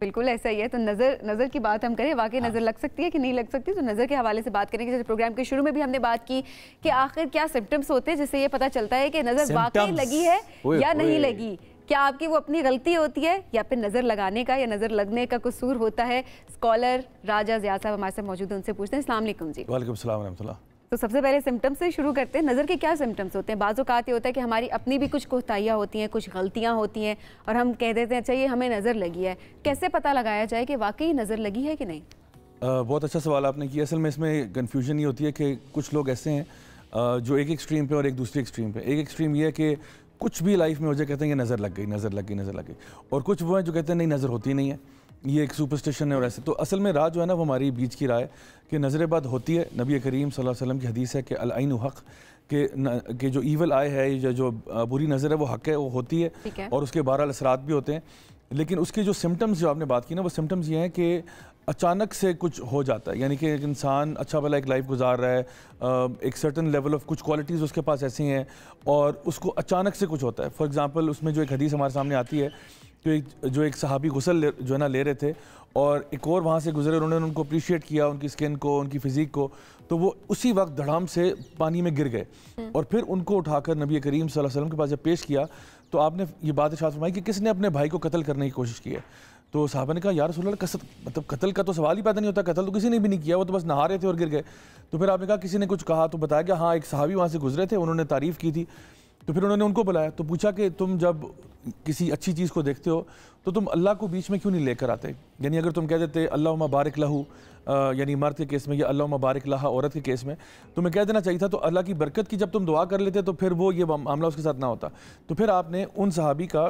बिल्कुल ऐसा ही है। तो नज़र नज़र की बात हम करें, वाकई हाँ। नज़र लग सकती है कि नहीं लग सकती, तो नज़र के हवाले से बात करेंगे। जैसे प्रोग्राम के शुरू में भी हमने बात की कि आखिर क्या सिम्टम्स होते हैं जिससे ये पता चलता है कि नज़र वाकई लगी है उए, या उए। नहीं लगी, क्या आपकी वो अपनी गलती होती है या फिर नज़र लगाने का या नज़र लगने का कसूर होता है। स्कॉलर राजा ज़िया साहब हमारे साथ मौजूद हैं, उनसे पूछते हैं। अस्सलाम वालेकुम जी। वालेकुम सलाम रहमतुल्लाह। तो सबसे पहले सिम्टम्स से शुरू करते हैं, नज़र के क्या सिम्टम्स होते हैं? बाज़ औक़ात ये होता है कि हमारी अपनी भी कुछ कोताहियाँ होती हैं, कुछ गलतियाँ होती हैं और हम कह देते हैं अच्छा ये हमें नज़र लगी है। कैसे पता लगाया जाए कि वाकई नज़र लगी है कि नहीं? आ, बहुत अच्छा सवाल आपने किया। असल में इसमें कन्फ्यूजन ये होती है कि कुछ लोग ऐसे हैं जो एक एक्सट्रीम पर और एक दूसरे एक्सट्रीम पर, एक एक्सट्रीम ये है कि कुछ भी लाइफ में हो जाए कहते हैं कि नज़र लग गई नज़र लग गई नज़र लग गई, और कुछ वो हैं जो कहते हैं नहीं नज़र होती नहीं है, ये एक सुपरस्टिशन है। और ऐसे तो असल में राह जो है ना वो हमारी बीच की राय कि नज़रेबाद होती है। नबी करीम सल्लल्लाहु अलैहि वसल्म की हदीस है कि अल आइनु हक़ के कि जो ईवल आय है या जो बुरी नज़र है वो हक़ है, वो होती है, है। और उसके बारह असरात भी होते हैं। लेकिन उसके जो सिम्टम्स जो आपने बात की ना वो सिम्टम्स ये हैं कि अचानक से कुछ हो जाता है, यानी कि एक इंसान अच्छा भला एक लाइफ गुजार रहा है, एक सर्टन लेवल ऑफ कुछ क्वालिटीज़ उसके पास ऐसी हैं और उसको अचानक से कुछ होता है। फॉर एग्ज़ाम्पल उसमें जो एक हदीस हमारे सामने आती है जो एक जो एक सहाबी गुसल जो है ना ले रहे थे और एक और वहाँ से गुजरे, उन्होंने उनको अप्रिशिएट किया, उनकी स्किन को, उनकी फ़िज़ीक को, तो वो उसी वक्त धड़ाम से पानी में गिर गए और फिर उनको उठाकर नबी करीम सल्लल्लाहु अलैहि वसल्लम के पास जब पेश किया तो आपने ये बात इरशाद फरमाई कि किसने अपने भाई को कत्ल करने की कोशिश की है। तो साहबा ने कहा या रसूल अल्लाह कसद मतलब कत्ल का तो सवाल ही पैदा नहीं होता, कत्ल तो किसी ने भी नहीं किया, वो तो बस नहा रहे थे और गिर गए। तो फिर आपने कहा किसी ने कुछ कहा तो बताया कि हाँ एक सहाबी वहाँ से गुजरे थे, उन्होंने तारीफ़ की थी। तो फिर उन्होंने उनको बुलाया तो पूछा कि तुम जब किसी अच्छी चीज़ को देखते हो तो तुम अल्लाह को बीच में क्यों नहीं लेकर आते, यानी अगर तुम कह देते अल्लाहुम्मा बारिक लहू यानी मर्द के केस में या अल्लाहुम्मा बारिक लहा औरत के केस में, तो मैं कह देना चाहिए था तो अल्लाह की बरकत की जब तुम दुआ कर लेते तो फिर वो ये मामला उसके साथ ना होता। तो फिर आपने उन सहाबी का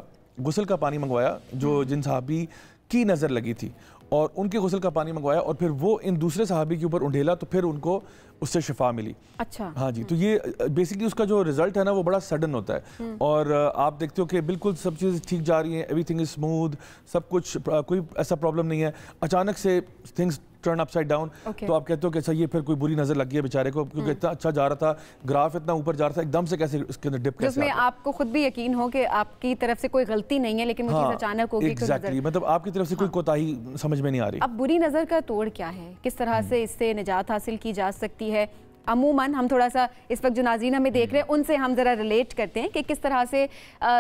गुसल का पानी मंगवाया जो जिन सहाबी की नज़र लगी थी और उनके गुसल का पानी मंगवाया और फिर वो इन दूसरे सहाबी के ऊपर उंडेला तो फिर उनको उससे शिफा मिली। अच्छा हाँ जी। तो ये बेसिकली उसका जो रिजल्ट है ना वो बड़ा सडन होता है और आप देखते हो कि बिल्कुल सब चीज़ें ठीक जा रही हैं, एवरीथिंग इज स्मूथ, सब कुछ कोई ऐसा प्रॉब्लम नहीं है, अचानक से थिंग्स टर्न अपसाइड डाउन। तो आप कहते हो कि अच्छा ये फिर कोई बुरी नज़र लग गई है बेचारे को, क्योंकि इतना अच्छा जा रहा था ग्राफ, इतना ऊपर जा रहा था, एकदम से कैसे उसके अंदर डिप, जिसमें आपको खुद भी यकीन हो कि आपकी तरफ से कोई गलती नहीं है लेकिन मुझे अचानक हो गई। एग्जैक्टली, मतलब आपकी तरफ से कोई कोताही समझ में नहीं आ रही। अब बुरी नज़र का तोड़ क्या है, किस तरह से इससे निजात हासिल की जा सकती है? अमूमन हम थोड़ा सा इस वक्त जो नाज़रीन हमें देख रहे हैं उनसे हम ज़रा रिलेट करते हैं कि किस तरह से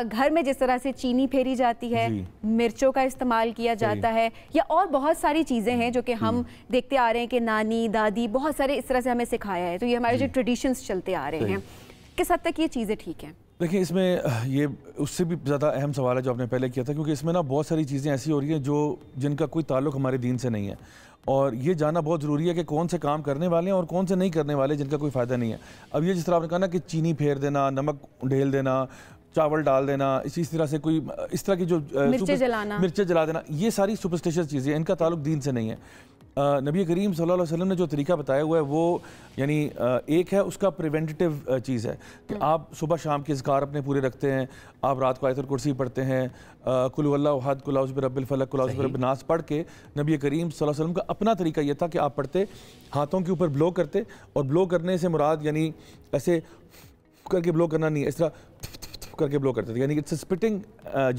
घर में जिस तरह से चीनी फेरी जाती है, मिर्चों का इस्तेमाल किया जाता है या और बहुत सारी चीज़ें हैं जो कि हम देखते आ रहे हैं कि नानी दादी बहुत सारे इस तरह से हमें सिखाया है, तो ये हमारे जो ट्रेडिशंस चलते आ रहे हैं किस हद तक ये चीज़ें ठीक हैं? देखिए इसमें ये उससे भी ज़्यादा अहम सवाल है जो आपने पहले किया था, क्योंकि इसमें ना बहुत सारी चीज़ें ऐसी हो रही हैं जो जिनका कोई ताल्लुक हमारे दीन से नहीं है और ये जानना बहुत ज़रूरी है कि कौन से काम करने वाले हैं और कौन से नहीं करने वाले जिनका कोई फ़ायदा नहीं है। अब ये जिस तरह आपने कहा ना कि चीनी फेर देना, नमक ढेल देना, चावल डाल देना, इसी तरह से कोई इस तरह की जो मिर्चें जलाना मिर्चें जला देना, ये सारी सुपरस्टिशियस चीज़ें, इनका ताल्लुक दीन से नहीं है। नबी करीम सल्लल्लाहु अलैहि वसल्लम ने जो तरीका बताया हुआ है वो यानी एक है उसका प्रिवेंटिव चीज़ है कि आप सुबह शाम के इज़कार अपने पूरे रखते हैं, आप रात को आयतुल कुर्सी पढ़ते हैं, कुल हुवल्लाहु अहद, कुल औज़ु बिरब्बिल फलक, कुल औज़ु बिरब्बिन नास पढ़ के नबी करीम सल्लल्लाहु अलैहि वसल्लम का अपना तरीका ये था कि आप पढ़ते, हाथों के ऊपर ब्लो करते, और ब्लो करने से मुराद यानी ऐसे करके ब्लो करना नहीं है, इस तरह करके ब्लो करते थे, यानी it's a spitting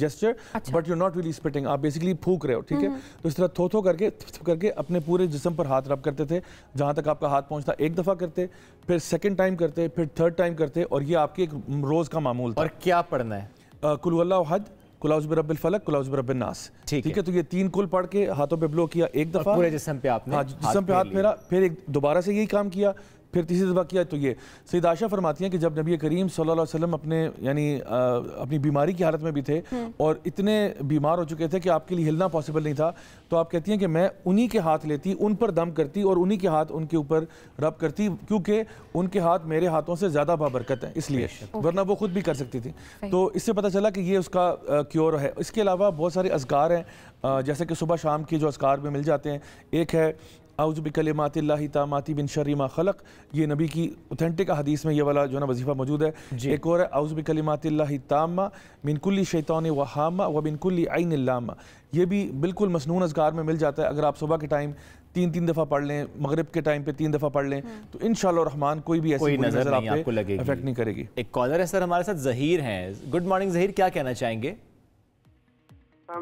gesture but you are not really spitting, आप बेसिकली फूंक रहे हो, ठीक है। तो इस तरह थोथो करके करके अपने पूरे जिस्म पर हाथ रब करते थे जहाँ तक आपका हाथ पहुँचता, एक दफ़ा करते, फिर सेकंड टाइम करते, फिर थर्ड टाइम करते, और ये आपके एक रोज़ का मामूल था। और क्या पढ़ना है? कुल हुवल्लाहु अहद, कुल औज़ु बिरब्बिल फलक, कुल औज़ु बिरब्बिन नास, ठीक है। तो ये तीन कुल पढ़ के हाथों पे ब्लो किया एक दफ़ा, पूरे जिस्म पे आपने जिस्म पे हाथ फेरा, फिर एक दोबारा से यही काम किया, फिर तीसरी दफ़ा किया। तो ये सैयद आयशा फरमाती हैं कि जब नबी करीम सल्लल्लाहु अलैहि वसल्लम अपने यानी अपनी बीमारी की हालत में भी थे और इतने बीमार हो चुके थे कि आपके लिए हिलना पॉसिबल नहीं था, तो आप कहती हैं कि मैं उन्हीं के हाथ लेती, उन पर दम करती और उन्हीं के हाथ उनके ऊपर रब करती, क्योंकि उनके हाथ मेरे हाथों से ज़्यादा बाबरकत हैं, इसलिए, वरना वो खुद भी कर सकती थी। तो इससे पता चला कि ये उसका क्योर है। इसके अलावा बहुत सारे अज़कार हैं जैसे कि सुबह शाम के जो अज़कार में मिल जाते हैं, एक है आउज़ु बिकलिमातिल्लाहि ताम्माति मिन शर्रि मा खलक, ये नबी की ऑथेंटिक हदीस में ये वाला जो है ना वजीफ़ा मौजूद है। एक और है आउज़ु बिकलिमातिल्लाहि ताम्मा मिन कुल्लि शैतानिन व हामा व मिन कुल्लि ऐनिन लामा, ये भी बिल्कुल मसनून अज़कार में मिल जाता है। अगर आप सुबह के टाइम तीन तीन दफ़ा पढ़ लें, मगरिब के टाइम पे तीन दफ़ा पढ़ लें, तो इंशाअल्लाह रहमान कोई भी ऐसी नज़र आपको लगेगी, अफेक्ट नहीं करेगी। एक कॉलर है सर हमारे साथ, ज़हीर हैं। गुड मॉर्निंग ज़हीर, क्या कहना चाहेंगे?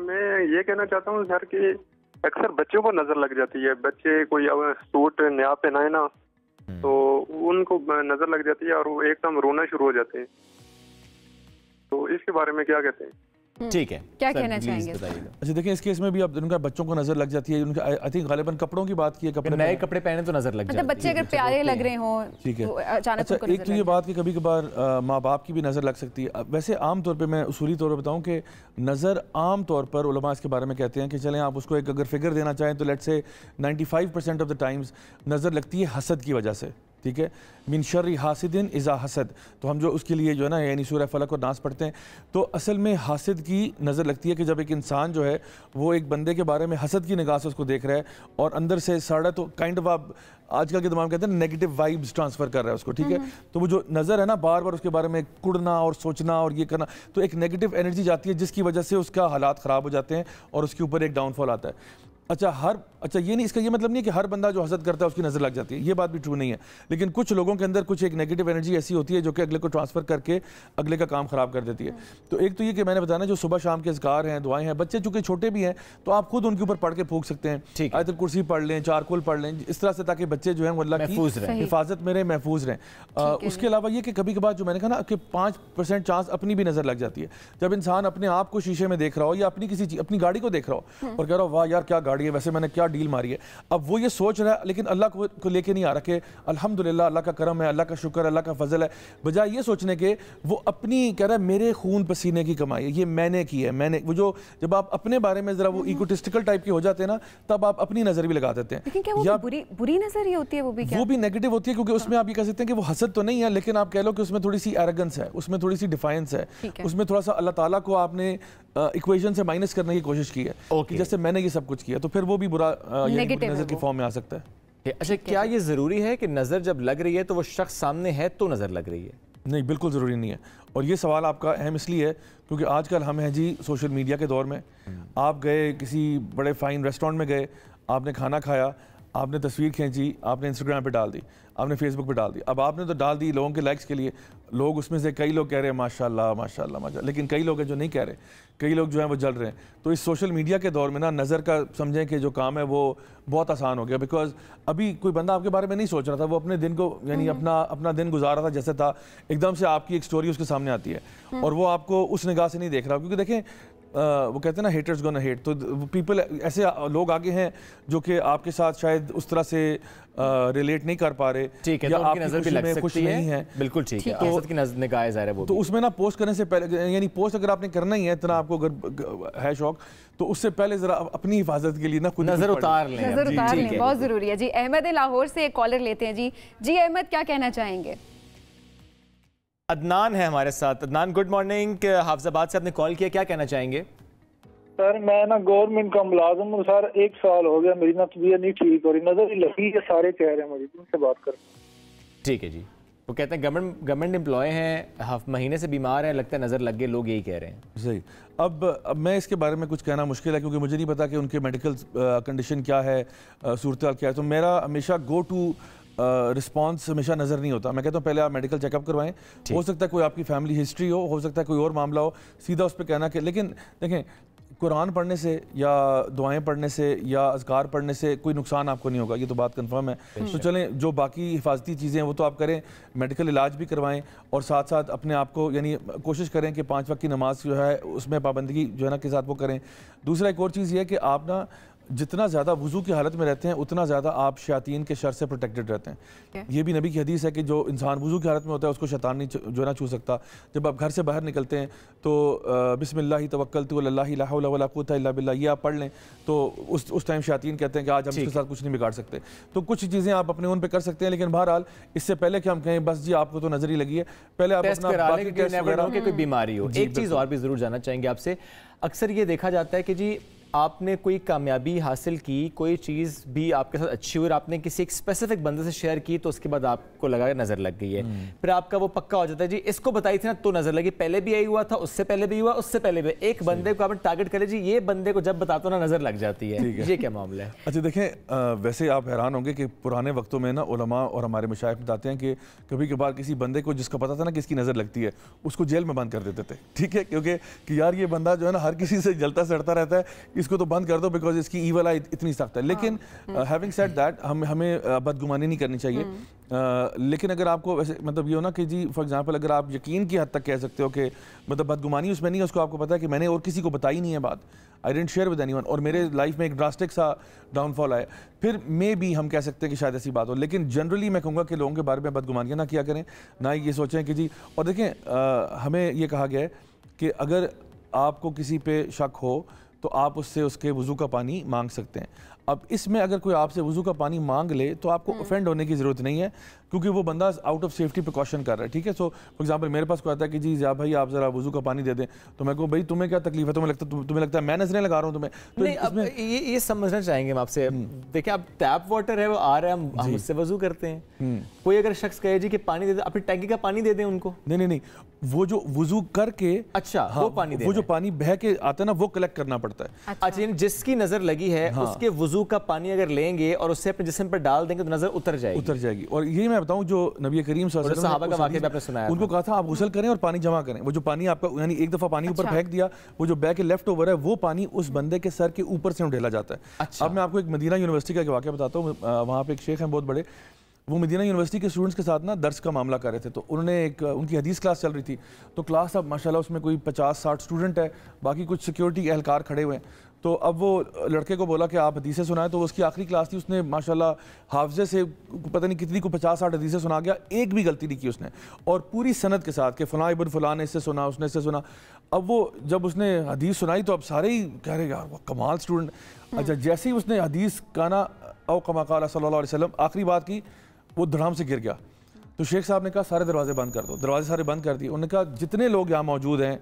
मैं ये कहना चाहता हूँ सर कि अक्सर बच्चों को नज़र लग जाती है, बच्चे कोई अब सूट नया पहनाए ना तो उनको नज़र लग जाती है और वो एकदम रोना शुरू हो जाते हैं, तो इसके बारे में क्या कहते हैं? ठीक है, क्या कहना चाहेंगे? अच्छा देखिए, इस केस में भी अब उनका बच्चों को नजर लग जाती है, उनका आई थिंक गालिबन कपड़ों की बात की है, कपड़े नए कपड़े पहने तो नजर लग जाती है, मतलब बच्चे अगर प्यारे लग रहे हों, ठीक है, अचानक उनको नजर लग जाती है। एक तो ये बात कि कभी कभार माँ बाप की भी नज़र लग सकती है। वैसे आमतौर पर मैं उसूली तौर पर बताऊँ कि नज़र आमतौर पर उलमा इसके बारे में कहते हैं कि चलें आप उसको एक अगर फिगर देना चाहें तो let's say ninety five percent of the times नज़र लगती है हसद की वजह से, ठीक है, मिन शर्रि हासिदिन इज़ा हसद, तो हम जो उसके लिए जो है ना यानी सूरह फलक और नास पढ़ते हैं, तो असल में हासिद की नज़र लगती है कि जब एक इंसान जो है वो एक बंदे के बारे में हसद की निगाह से उसको देख रहा है और अंदर से साड़ा, तो काइंड ऑफ आप आजकल के दिमाग कहते हैं नेगेटिव वाइब्स ट्रांसफ़र कर रहा है उसको, ठीक है। तो वो जो नज़र है ना बार बार उसके बारे में कुड़ना और सोचना और ये करना, तो एक नेगेटिव एनर्जी जाती है जिसकी वजह से उसका हालात ख़राब हो जाते हैं और उसके ऊपर एक डाउनफॉल आता है। अच्छा हर अच्छा ये नहीं, इसका ये मतलब नहीं है कि हर बंदा जो हसद करता है उसकी नज़र लग जाती है, ये बात भी ट्रू नहीं है, लेकिन कुछ लोगों के अंदर कुछ एक नेगेटिव एनर्जी ऐसी होती है जो कि अगले को ट्रांसफ़र करके अगले का काम ख़राब कर देती है। तो एक तो ये कि मैंने बताया जो सुबह शाम के अज़कार हैं, दुआएं हैं, बच्चे चूँकि छोटे भी हैं तो आप खुद उनके ऊपर पढ़ के फूंक सकते हैं, आयतुल कुर्सी पढ़ लें, चारकुल पढ़ लें, इस तरह से, ताकि बच्चे जो हैं अल्लाह की हिफाजत में रहें, महफूज रहें। उसके अलावा ये कि कभी कभार जो मैंने कहा ना कि पाँच परसेंट चांस अपनी भी नज़र लग जाती है, जब इंसान अपने आप को शीशे में देख रहा हो या अपनी किसी चीज़ अपनी गाड़ी को देख रहा हो और कह रहा हो वाह यार क्या है, वैसे मैंने क्या डील मारी है, अब वो ये सोच रहा है लेकिन अल्लाह को, को लेके नहीं आ रहा कि अल्हम्दुलिल्लाह अल्लाह का करम है, अल्लाह का शुक्र, अल्लाह का फजल है, बजाय ये सोचने के वो अपनी कह रहा है मेरे खून पसीने की कमाई है, ये मैंने की है, मैंने वो जो जब आप अपने बारे में जरा वो इकोटिस्टिकल टाइप के हो जाते हैं ना, तब आप अपनी नज़र भी लगा देते हैं। लेकिन क्या वो या बुरी बुरी नज़र ही होती है? वो भी क्या? वो भी नेगेटिव होती है, क्योंकि उसमें आप ये कह सकते हैं कि वो हसद तो नहीं है, लेकिन आप कह लो कि उसमें थोड़ी सी एरोगेंस है, उसमें थोड़ी सी डिफायंस है, उसमें थोड़ा सा अल्लाह ताला को आपने इक्वेशन से माइनस करने की कोशिश की है कि जैसे मैंने ये सब कुछ किया, तो फिर वो भी बुरा नज़र की फॉर्म में आ सकता है। अच्छा क्या ये ज़रूरी है कि नज़र जब लग रही है तो वो शख्स सामने है तो नज़र लग रही है? नहीं, बिल्कुल ज़रूरी नहीं है। और ये सवाल आपका अहम इसलिए है क्योंकि आजकल हम हैं जी सोशल मीडिया के दौर में, आप गए किसी बड़े फ़ाइन रेस्टोरेंट में गए, आपने खाना खाया, आपने तस्वीर खींची, आपने इंस्टाग्राम पे डाल दी, आपने फेसबुक पे डाल दी, अब आपने तो डाल दी लोगों के लाइक्स के लिए, लोग उसमें से कई लोग कह रहे हैं माशाल्लाह माशाल्लाह माशाल्लाह, लेकिन कई लोग हैं जो नहीं कह रहे, कई लोग जो हैं वो जल रहे हैं। तो इस सोशल मीडिया के दौर में ना नज़र का समझें कि जो काम है वो बहुत आसान हो गया, बिकॉज अभी कोई बंदा आपके बारे में नहीं सोच रहा था, वो अपने दिन को यानी अपना अपना दिन गुजार रहा था जैसे था, एकदम से आपकी एक स्टोरी उसके सामने आती है और वो आपको उस निगाह से नहीं देख रहा, क्योंकि देखें Uh, वो कहते हैं ना हेटर्स गोना हेट, तो पीपल ऐसे लोग आगे हैं जो कि आपके साथ शायद उस तरह से रिलेट uh, नहीं कर पा रहे, ठीक है, या तो आपकी नजर भी लग सकती है, नहीं है, बिल्कुल ठीक है, तो हसद की निगाहें ज़ाहिर है वो, तो उसमें ना पोस्ट करने से पहले यानी पोस्ट अगर आपने करना ही है इतना आपको अगर है शौक तो उससे पहले जरा अपनी हिफाजत के लिए ना खुद नजर उतार लें, नजर उतार लें, बहुत ज़रूरी है जी। अहमद लाहौर से एक कॉलर लेते हैं जी। जी अहमद क्या कहना चाहेंगे? अदनान है हमारे साथ। अदनान गुड मॉर्निंग, हाफिजाबाद से आपने कॉल किया, क्या कहना चाहेंगे? सर मैं ना गवर्नमेंट का मुलाजम हूँ सर, एक साल हो गया मेरी ना तबीयत नहीं ठीक हो रही, नजर ही लगी है, सारे कह रहे हैं मुझे तुमसे बात कर। ठीक है जी, वो कहते हैं गवर्नमेंट गवर्नमेंट एम्प्लॉय हैं, महीने से बीमार हैं, लगता है नज़र लग गए, लोग यही कह रहे हैं। सही। अब अब मैं इसके बारे में कुछ कहना मुश्किल है क्योंकि मुझे नहीं पता कि उनके मेडिकल कंडीशन क्या है, सूरत क्या है, तो मेरा हमेशा गो टू रिस्पॉन्स हमेशा नज़र नहीं होता। मैं कहता हूँ पहले आप मेडिकल चेकअप करवाएं, हो सकता है कोई आपकी फैमिली हिस्ट्री हो, हो सकता है कोई और मामला हो, सीधा उस पर कहना कि लेकिन देखें कुरान पढ़ने से या दुआएं पढ़ने से या अज़कार पढ़ने से कोई नुकसान आपको नहीं होगा, ये तो बात कंफर्म है। तो चलें जो बाकी हिफाजती चीज़ें हैं वो तो आप करें, मेडिकल इलाज भी करवाएं और साथ साथ अपने आप को यानी कोशिश करें कि पाँच वक्त की नमाज जो है उसमें पाबंदगी जो है ना के साथ वो करें। दूसरा एक और चीज़ ये है कि आप ना जितना ज़्यादा वज़ू की हालत में रहते हैं उतना ज़्यादा आप शैतान के शर से प्रोटेक्टेड रहते हैं। okay. ये भी नबी की हदीस है कि जो इंसान वज़ू की हालत में होता है उसको शैतान नहीं जो ना छू सकता। जब आप घर से बाहर निकलते हैं तो बिस्मिल्लाह तवक्कलतु अल्लाह ला हौला वला कुव्वता इल्ला बिल्लाह ये आप पढ़ लें तो उस उस टाइम शैतान कहते हैं कि आज हम इसके साथ कुछ नहीं बिगाड़ सकते। तो कुछ चीज़ें आप अपने उन पर कर सकते हैं, लेकिन बहरहाल इससे पहले कि हम कहें बस जी आपको तो नज़र ही लगी है, पहले आप अपना कोई बीमारी हो। एक चीज़ और भी ज़रूर जानना चाहेंगे आपसे, अक्सर ये देखा जाता है कि जी आपने कोई कामयाबी हासिल की, कोई चीज़ भी आपके साथ अच्छी हुई और आपने किसी एक स्पेसिफिक बंदे से शेयर की तो उसके बाद आपको लगा नज़र लग गई है, फिर आपका वो पक्का हो जाता है जी इसको बताई थी ना तो नज़र लगी, पहले भी यही हुआ था, उससे पहले भी हुआ, उससे पहले भी, एक बंदे को आपने टारगेट करे जी ये बंदे को जब बताते हो ना नज़र लग जाती है, ये क्या मामला है? अच्छा देखें वैसे आप हैरान होंगे कि पुराने वक्तों में ना उलमा और हमारे मशाइख बताते हैं कि कभी कभार किसी बंदे को जिसका पता था ना कि इसकी नज़र लगती है उसको जेल में बंद कर देते थे। ठीक है, क्योंकि यार ये बंदा जो है ना हर किसी से जलता सड़ता रहता है, इसको तो बंद कर दो बिकॉज इसकी ईवल आई इतनी सख्त है। लेकिन हैविंग सेड दैट हम हमें बदगुमानी नहीं करनी चाहिए। Uh, लेकिन अगर आपको वैसे मतलब ये हो ना कि जी फॉर एग्जांपल अगर आप यकीन की हद तक कह सकते हो कि मतलब बदगुमानी उसमें नहीं है, उसको आपको पता है कि मैंने और किसी को बताई नहीं है बात, I dent share with anyone और मेरे लाइफ में एक ड्रास्टिक सा डाउनफॉल आया, फिर मे भी हम कह सकते हैं कि शायद ऐसी बात हो। लेकिन जनरली मैं कहूँगा कि लोगों के बारे में बदगुमानियाँ ना किया करें, ना ये सोचें कि जी। और देखें uh, हमें ये कहा गया है कि अगर आपको किसी पर शक हो तो आप उससे उसके वज़ू का पानी मांग सकते हैं। अब इसमें अगर कोई आपसे वज़ू का पानी मांग ले तो आपको ऑफेंड होने की ज़रूरत नहीं है क्योंकि वो बंदा आउट ऑफ सेफ्टी प्रिकॉशन कर रहा है। ठीक है, सो फॉर एग्जांपल मेरे पास कोई आता है कि जी जा भाई आप जरा वज़ू का पानी दे दें तो मैं कहूँ भाई तुम्हें क्या तकलीफ है, तुम्हें लगता तुम्हें लगता है मैं नजरें लगा रहा हूँ तुम्हें? तो नहीं, अब ये ये समझना चाहेंगे हम आपसे। देखिए आप टैप वाटर है वो आ रहा है, हम उससे वज़ू करते हैं, कोई अगर शख्स कहे जी कि पानी दे दे अपनी टैंकी का पानी दे दें उनको, नहीं नहीं नहीं वो जो वज़ू करके अच्छा वो पानी वो जो पानी बह के आता है ना वो कलेक्ट करना पड़ता है। अच्छा, जिसकी नज़र लगी है उसके वज़ू का पानी अगर लेंगे और उससे अपने जिस्म पर डाल देंगे तो नजर उतर जाएगी उतर जाएगी। और यही मैं बताऊं जो नबी करीम सल्लल्लाहु अलैहि वसल्लम उनको कहा था आप गुस्ल करें और पानी जमा करें, वो जो पानी आपका यानी एक दफ़ा पानी ऊपर फेंक दिया वो जो बैग के लेफ्ट ओवर है वो पानी उस बंदे के सर के ऊपर से उठेला जाता है। अब मैं आपको एक मदीना यूनिवर्सिटी का वाक़या बताता हूँ। वहाँ पर एक शेख हैं बहुत बड़े, वो मदीना यूनिवर्सिटी के स्टूडेंट्स के साथ ना दर्स का मामला कर रहे थे, तो उन्होंने एक उनकी हदीस क्लास चल रही थी तो क्लास अब माशाल्लाह उसमें कोई पचास साठ स्टूडेंट है, बाकी कुछ सिक्योरिटी एहलकार खड़े हुए हैं। तो अब वो लड़के को बोला कि आप हदीसें सुनाएं, तो उसकी आखिरी क्लास थी, उसने माशाल्लाह हाफजे से पता नहीं कितनी को पचास साठ हदीसें सुना गया, एक भी गलती नहीं की उसने और पूरी सनद के साथ कि फ़लाँ इब्न फ़लाँ ने इससे सुना उसने इससे सुना। अब वो जब उसने हदीस सुनाई तो अब सारे ही कह रहे यार वो कमाल स्टूडेंट। अच्छा, जैसे ही उसने हदीस का ना औ कमा क़ाल सल्लल्लाहु अलैहि वसल्लम आखिरी बात की वो धड़ाम से गिर गया, तो शेख साहब ने कहा सारे दरवाजे बंद कर दो, दरवाजे सारे बंद कर दिए। उन्होंने कहा जितने लोग यहाँ मौजूद हैं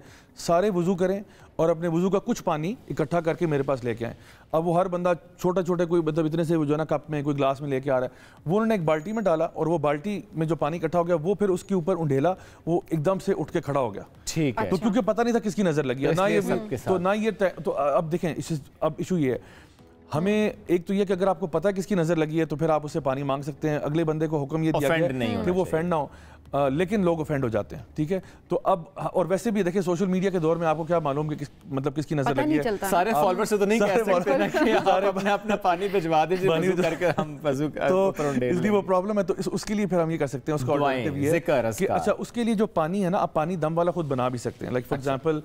सारे वज़ू करें और अपने वज़ू का कुछ पानी इकट्ठा करके मेरे पास लेके आएँ। अब वो हर बंदा छोटा छोटा कोई मतलब इतने से जो है ना कप में कोई ग्लास में लेके आ रहा है, वो उन्होंने एक बाल्टी में डाला और वो बाल्टी में जो पानी इकट्ठा हो गया वो फिर उसके ऊपर उंडेला, वो एकदम से उठ के खड़ा हो गया। ठीक है, तो क्योंकि पता नहीं था किसकी नज़र लगी ना ये तो ना ये तो अब देखें अब इशू ये है हमें एक तो ये कि अगर आपको पता है किसकी नज़र लगी है तो फिर आप उससे पानी मांग सकते हैं, अगले बंदे को हुक्म ये दिया गया कि वो ऑफेंड ना हो, आ, लेकिन लोग ऑफेंड हो जाते हैं। ठीक है, तो अब और वैसे भी देखिए सोशल मीडिया के दौर में आपको क्या मालूम कि किस मतलब किसकी नज़र लगी है, सारे फॉलोअर से तो नहीं कह सकते ना कि आप अपना पानी भिजवा दीजिए करके हम वज़ू तो इसलिए वो प्रॉब्लम है। तो उसके लिए फिर हम ये कर सकते हैं उसका अल्टरनेटिव ये कि अच्छा उसके लिए जो पानी है ना आप पानी दम वाला खुद बना भी सकते हैं, लाइक फॉर एग्जांपल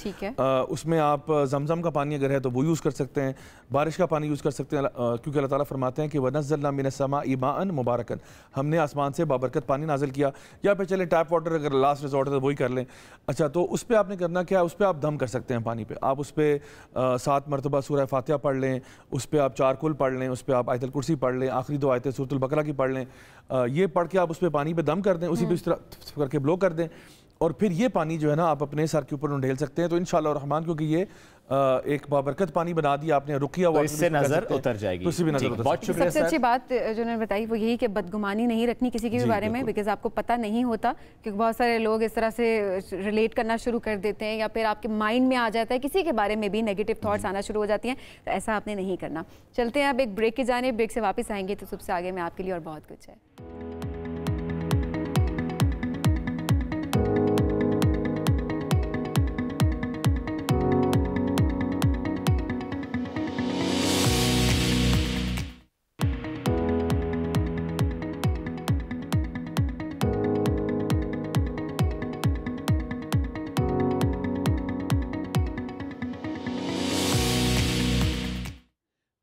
उसमें आप जमजम का पानी अगर है तो वो यूज़ कर सकते हैं, बारिश का पानी यूज़ कर सकते हैं क्योंकि अल्लाह ताला फरमाते हैं कि वनज़लना मिनस्समाई माअन मुबारकन, हमने आसमान से बाबरकत पानी नाजिल किया। या फिर चले टैप वाटर अगर लास्ट रिजॉर्ट है तो वही कर लें। अच्छा, तो उस पर आपने करना क्या है, उस पर आप दम कर सकते हैं पानी पे, आप उस पर सात मरतबा सूरह फातिहा पढ़ लें, उस पर आप चार कुल पढ़ लें, उस पर आप आयतुल कुर्सी पढ़ लें, आखिरी दो आयतें सूरतुल बकरा की पढ़ लें, ये पढ़ के आप उस पर पानी पर दम कर दें, उसी पर इस तरह करके ब्लो कर दें और फिर ये पानी जो है ना आप अपने सर के ऊपर उंडेल सकते हैं। तो इंशाअल्लाह रहमान क्योंकि ये एक बाबरकत पानी बना दिया आपने, रुकिया तो इससे नजर उतर जाएगी। बहुत शुक्रिया। सबसे अच्छी बात जो उन्होंने बताई वो यही कि बदगुमानी नहीं रखनी किसी के भी बारे में, बिकॉज आपको पता नहीं होता, क्योंकि बहुत सारे लोग इस तरह से रिलेट करना शुरू कर देते हैं या फिर आपके माइंड में आ जाता है किसी के बारे में भी नेगेटिव थॉट्स आना शुरू हो जाती हैं, तो ऐसा आपने नहीं करना। चलते हैं अब एक ब्रेक की जाने, ब्रेक से वापस आएंगे तो सबसे आगे में आपके लिए और बहुत कुछ है।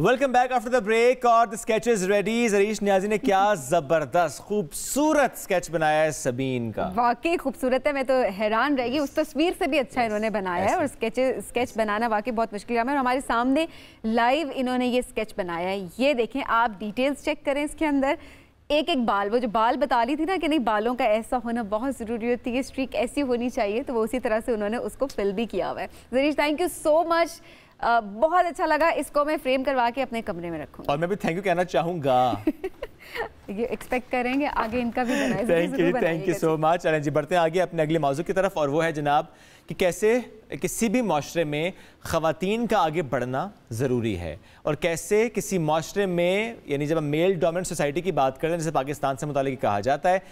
Welcome back after the break और the sketch is ready. Zarish Niazi ने क्या जबरदस्त खूबसूरत स्केच बनाया है सबीन का, वाकई खूबसूरत है। मैं तो हैरान रह गई, उस तस्वीर से भी अच्छा yes. इन्होंने बनाया है yes. और स्केच स्केच बनाना वाकई बहुत मुश्किल काम है, और हमारे सामने लाइव इन्होंने ये स्केच बनाया है। ये देखें आप, डिटेल्स चेक करें इसके अंदर, एक एक बाल, वो जो बाल बता रही थी ना कि नहीं बालों का ऐसा होना बहुत ज़रूरी होती है, स्ट्रीक ऐसी होनी चाहिए, तो वो उसी तरह से उन्होंने उसको फिल भी किया हुआ है। Zarish thank you so much, Uh, बहुत अच्छा लगा। इसको मैं फ्रेम करवा के अपने कमरे में रखूंगा और मैं भी थैंक यू कहना चाहूँगा। ये एक्सपेक्ट करेंगे आगे इनका भी बनाए। Thank you, thank you so much. चलें जी, बढ़ते हैं आगे अपने अगले मौजू की तरफ, और वो है जनाब कि कैसे किसी भी माशरे में ख़वातीन का आगे बढ़ना ज़रूरी है, और कैसे किसी माशरे में, यानी जब हम मेल डोमिनेंट सोसाइटी की बात करते हैं जैसे पाकिस्तान से मुतालिक कहा जाता है,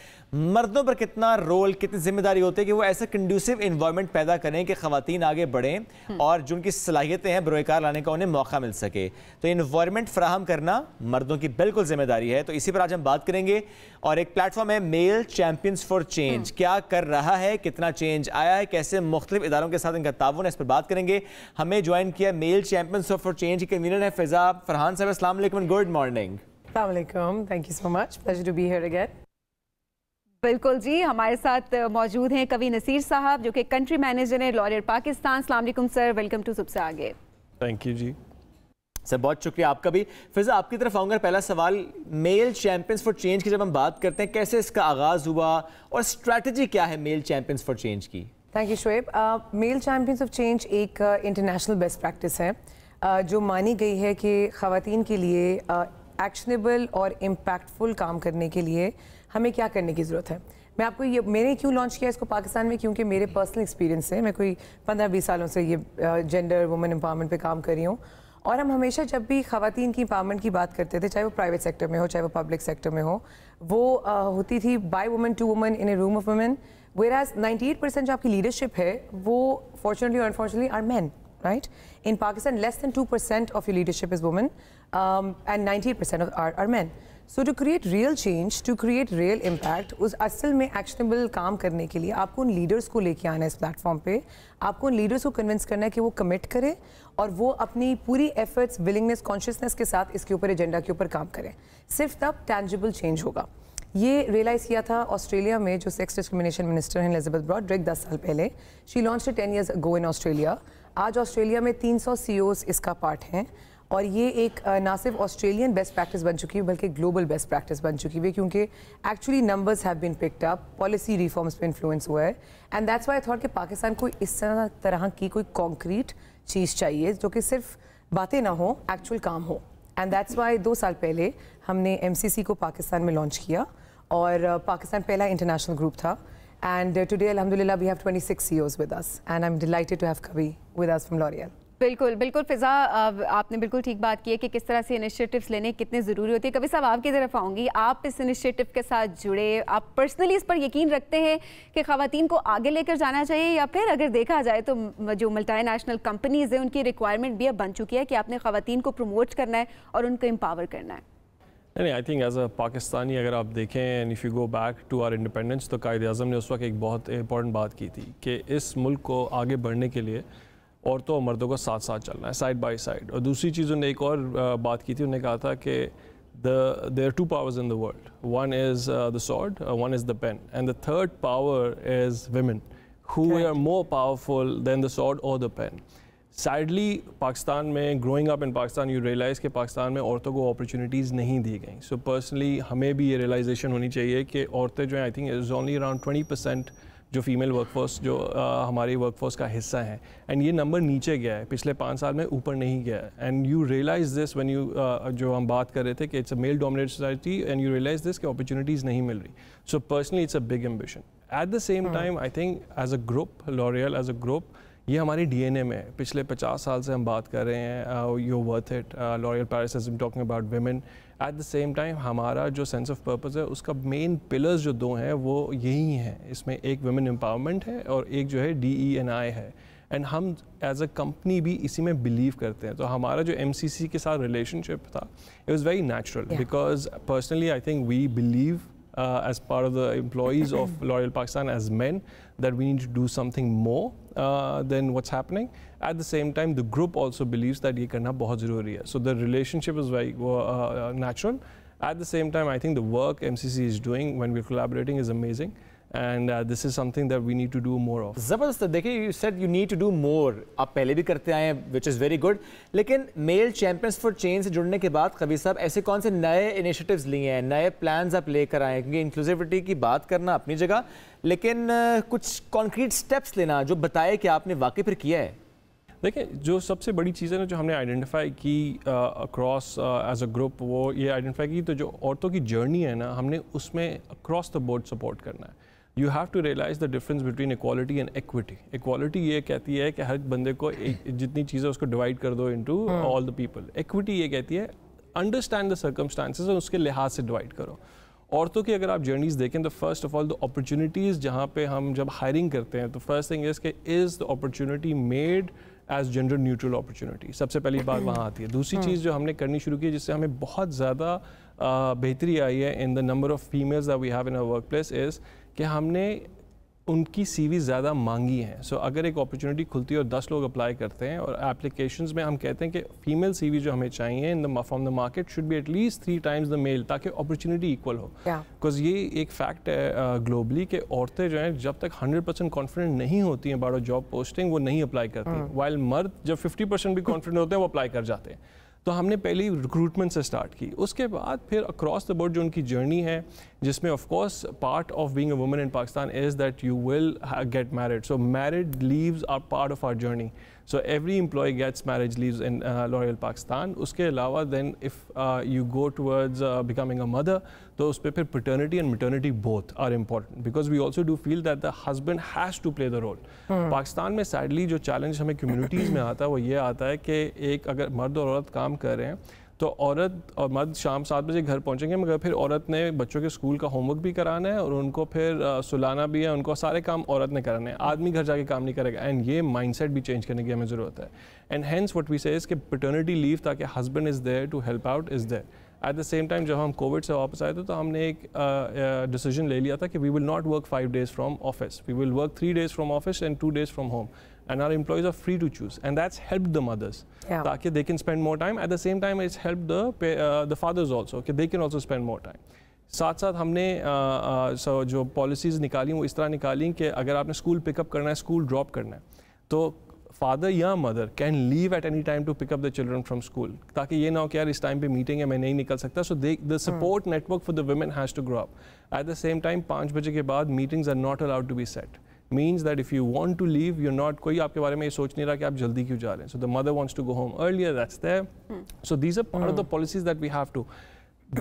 मर्दों पर कितना रोल, कितनी जिम्मेदारी होती है कि वो ऐसा कंड्यूसिव इन्वायरमेंट पैदा करें कि ख़वातीन आगे बढ़ें और जो उनकी सलाहियतें हैं बरोएकार लाने का उन्हें मौका मिल सके। तो इन्वायरमेंट फराहम करना मर्दों की बिल्कुल जिम्मेदारी है, तो इसी पर आज हम बात करेंगे। और एक प्लेटफॉर्म है मेल चैंपियंस फॉर चेंज, क्या कर रहा है, कितना चेंज आया है, कैसे मुख्तलिफ इदारों के साथ इनका ताउन है, इस पर बात करेंगे। हमें ज्वाइन किया मेल चैंपियंस फॉर चेंज के कन्वीनर है फिजा फरहान साहब। अस्सलाम वालेकुम, गुड मॉर्निंग। अस्सलाम वालेकुम, thank you so much, pleasure to be here again. बिल्कुल जी, हमारे साथ मौजूद हैं कवि नसीर साहब जो कि कंट्री मैनेजर हैं लॉरियल पाकिस्तान। अस्सलाम वालेकुम सर, वेलकम टू सबसे आगे। थैंक यू जी सर, बहुत शुक्रिया आपका भी। फिजा आपकी तरफ आऊँगा, पहला सवाल, मेल चैंपियंस फॉर चेंज की जब हम बात करते हैं कैसे इसका आगाज़ हुआ और स्ट्रैटेजी क्या है मेल चैंपियंस फॉर चेंज की? Thank you Shoaib. Male champions of change एक इंटरनेशनल बेस्ट प्रैक्टिस है uh, जो मानी गई है कि ख़वातीन के लिए एक्शनेबल uh, और इम्पैक्टफुल काम करने के लिए हमें क्या करने की ज़रूरत है। मैं आपको ये, मैंने क्यों लॉन्च किया इसको पाकिस्तान में, क्योंकि मेरे पर्सनल एक्सपीरियंस है, मैं कोई पंद्रह बीस सालों से ये जेंडर वुमेन एम्पावरमेंट पे काम कर रही हूँ, और हम हमेशा जब भी ख़वातीन की एम्पावरमेंट की बात करते थे, चाहे वो प्राइवेट सेक्टर में हो चाहे वो पब्लिक सेक्टर में हो, वो uh, होती थी by women to women in a room of women, whereas ninety-eight percent जो आपकी लीडरशिप है वो fortunately or unfortunately are men, right? In Pakistan less than two percent of your leadership is women um, and ninety-eight percent are, are men. So to create real change, to create real impact, उस असल में actionable काम करने के लिए आपको उन leaders को लेके आना है इस platform पे, आपको उन leaders को convince करना है कि वो commit करें और वो अपनी पूरी efforts, willingness, consciousness के साथ इसके ऊपर agenda के ऊपर काम करें, सिर्फ तब tangible change होगा। ये रियलाइज़ किया था ऑस्ट्रेलिया में जो सेक्स डिस्क्रिमिनेशन मिनिस्टर हैं एलिजाबेथ ब्रॉडरिक दस साल पहले, she launched it ten years ago in Australia. आज ऑस्ट्रेलिया में तीन सौ सीईओज़ इसका पार्ट हैं, और ये एक ना सिर्फ ऑस्ट्रेलियन बेस्ट प्रैक्टिस बन चुकी है बल्कि ग्लोबल बेस्ट प्रैक्टिस बन चुकी है, क्योंकि actually numbers have been picked up, policy reforms पे इन्फ्लुएंस हुआ है, and that's why I thought कि पाकिस्तान को इस तरह तरह की कोई कॉन्क्रीट चीज़ चाहिए जो कि सिर्फ बातें ना हो, एक्चुअल काम हो, एंड दैट्स व्हाई दो साल पहले हमने एम सी सी को पाकिस्तान में लॉन्च किया, और पाकिस्तान पहला इंटरनेशनल ग्रुप था। एंड टुडे अल्हम्दुलिल्लाह we have twenty six CEOs with us, and I am delighted to have Qavi with us from L'Oreal. बिल्कुल बिल्कुल फिज़ा, आपने बिल्कुल ठीक बात की है कि किस तरह से इनिशिएटिव्स लेने कितने ज़रूरी होती है। कभी साहब आपकी तरफ आऊँगी, आप इस इनिशिएटिव के साथ जुड़े, आप पर्सनली इस पर यकीन रखते हैं कि ख़वातीन को आगे लेकर जाना चाहिए, या फिर अगर देखा जाए तो जो मल्टी नेशनल कंपनीज़ हैं उनकी रिक्वायरमेंट भी अब बन चुकी है कि आपने ख़वातीन को प्रमोट करना है और उनको एम्पावर करना है? नहीं, I think as a Pakistani अगर आप देखें, and if you go back to our independence, तो कायद अज़म ने उस वक्त एक बहुत इंपॉर्टेंट बात की थी कि इस मुल्क को आगे बढ़ने के लिए औरतों और मर्दों का साथ साथ चलना है, साइड बाय साइड। और दूसरी चीज़ उन्होंने एक और बात की थी, उन्होंने कहा था कि the there two powers in the world, one is the sword, one is the pen, and the third power is women who are more powerful than the sword और द पेन। सैडली पाकिस्तान में, growing up in Pakistan, you realise कि पाकिस्तान में औरतों को opportunities नहीं दी गई। So personally हमें भी ये रियलाइजेशन होनी चाहिए कि औरतें जो हैं, I think is only around twenty percent जो फीमेल वर्कफोर्स जो आ, हमारी वर्कफोर्स का हिस्सा है, एंड ये नंबर नीचे गया है पिछले पाँच साल में, ऊपर नहीं गया है। And you realise this when you जो हम बात कर रहे थे कि it's a male dominated society, and you realise this कि अपॉर्चुनिटीज़ नहीं मिल रही। So personally it's a big ambition. At the same time I think as a group, L'Oreal as a group, ये हमारे डीएनए में है। पिछले पचास साल से हम बात कर रहे हैं you worth it, L'Oreal Paris is talking about women. At the same time हमारा जो सेंस ऑफ पर्पस है उसका मेन पिलर्स जो दो हैं वो यही हैं। इसमें एक वेमेन एम्पावरमेंट है और एक जो है डी ई एन आई है। एंड हम एज अ कंपनी भी इसी में बिलीव करते हैं। तो हमारा जो एम सी सी के साथ रिलेशनशिप था, it was very natural, because personally I think we believe Uh, as part of the employees of L'Oreal Pakistan, as men, that we need to do something more uh, than what's happening. At the same time, the group also believes that ये करना बहुत ज़रूरी है. So the relationship is very uh, natural. At the same time, I think the work M C C is doing when we're collaborating is amazing, and uh, this is something that we need to do more of. ज़बरदस्त है. देखिए, you said you need to do more. आप पहले भी करते आए हैं, which is very good. लेकिन मेल चैम्पियंस फॉर चेंज से जुड़ने के बाद कबीर साहब ऐसे कौन से नए इनिशिएटिव्स लिए हैं, नए प्लान्स आप लेकर आए हैं? क्योंकि इंक्लूसिविटी की बात करना अपनी जगह, लेकिन कुछ कॉन्क्रीट स्टेप्स लेना जो बताए कि आपने वाकई फिर किया है। देखिए, जो सबसे बड़ी चीज़ है ना जो हमने आइडेंटिफाई की अक्रॉस एज अ ग्रुप, वो ये आइडेंटिफाई की तो जो औरतों की जर्नी है ना, हमने उसमें अक्रॉस द बोर्ड सपोर्ट करना है। You have to realize the difference between equality and equity. Equality ये कहती है कि हर बंदे को एक जितनी चीज़ें उसको divide कर दो into all the people. Equity ये कहती है understand the circumstances और उसके लिहाज से divide करो। औरतों की अगर आप जर्नीज देखें तो first of all the opportunities, जहाँ पे हम जब हायरिंग करते हैं तो फर्स्ट थिंग इज़ के is the opportunity made as gender neutral opportunity, सबसे पहली बात वहाँ आती है। दूसरी चीज़ जो हमने करनी शुरू की जिससे हमें बहुत ज़्यादा बेहतरी आई है in the number of females that we have in our work place is कि हमने उनकी सीवी ज़्यादा मांगी हैं। सो so, अगर एक अपॉर्चुनिटी खुलती है और दस लोग अप्लाई करते हैं और एप्लीकेशंस में हम कहते हैं कि फीमेल सीवी जो हमें चाहिए in the from the market should be at least three times the male, ताकि अपॉर्चुनिटी इक्वल हो। Because yeah. ये एक फैक्ट है ग्लोबली कि औरतें जो हैं जब तक हंड्रेड परसेंट कॉन्फिडेंट नहीं होती हैं अबाउट जॉब पोस्टिंग, वो नहीं अप्लाई करती हैं। mm. वाइल मर्द जब फिफ्टी परसेंट भी कॉन्फिडेंट होते हैं वो अप्लाई कर जाते हैं। तो हमने पहली रिक्रूटमेंट से स्टार्ट की, उसके बाद फिर अक्रॉस द बोर्ड जो उनकी जर्नी है, जिसमें of course part of being a woman in Pakistan is that you will get married. So married leaves are part of our journey. So every employee gets marriage leaves in L'Oreal Pakistan. उसके अलावा then if you go towards becoming a mother, तो उस पर फिर paternity and maternity both are important, because we also do feel that the husband has to play the role. Pakistan में sadly जो challenge हमें communities में आता है वो ये आता है कि एक अगर मर्द और औरत काम कर रहे हैं तो औरत और मर्द शाम सात बजे घर पहुंचेंगे, मगर फिर औरत ने बच्चों के स्कूल का होमवर्क भी कराना है और उनको फिर सुलाना भी है, उनको सारे काम औरत ने कराने हैं, आदमी घर जाके काम नहीं करेगा। एंड ये माइंडसेट भी चेंज करने की हमें ज़रूरत है। And hence what we say is कि पैटर्निटी लीव, ताकि husband is there to help out is there. At the same time जब हम कोविड से वापस आए थे तो हमने एक डिसीजन uh, uh, ले लिया था कि we will not work five days from office, we will work three days from office and two days from home, and our employees are free to choose, and that's helped the mothers, yeah. ताकि they can spend more time. At the same time it's helped the uh, the fathers also, कि they can also spend more time. साथ साथ हमने uh, uh, so जो policies निकाली वो इस तरह निकाली कि अगर आपने स्कूल पिकअप करना है, स्कूल ड्रॉप करना है, तो फादर या mother can leave at any time to pick up the children from school, ताकि ये ना हो कि यार इस टाइम पे मीटिंग है मैं नहीं निकल सकता। So they the support network for the women has to grow up. At the same time पाँच बजे के बाद meetings are not allowed to be set, means that if you want to leave you're not, कोई आपके बारे में ये सोच नहीं रहा कि आप जल्दी क्यों जा रहे हैं। So the mother wants to go home earlier, that's there. So these are part of the policies that we have to.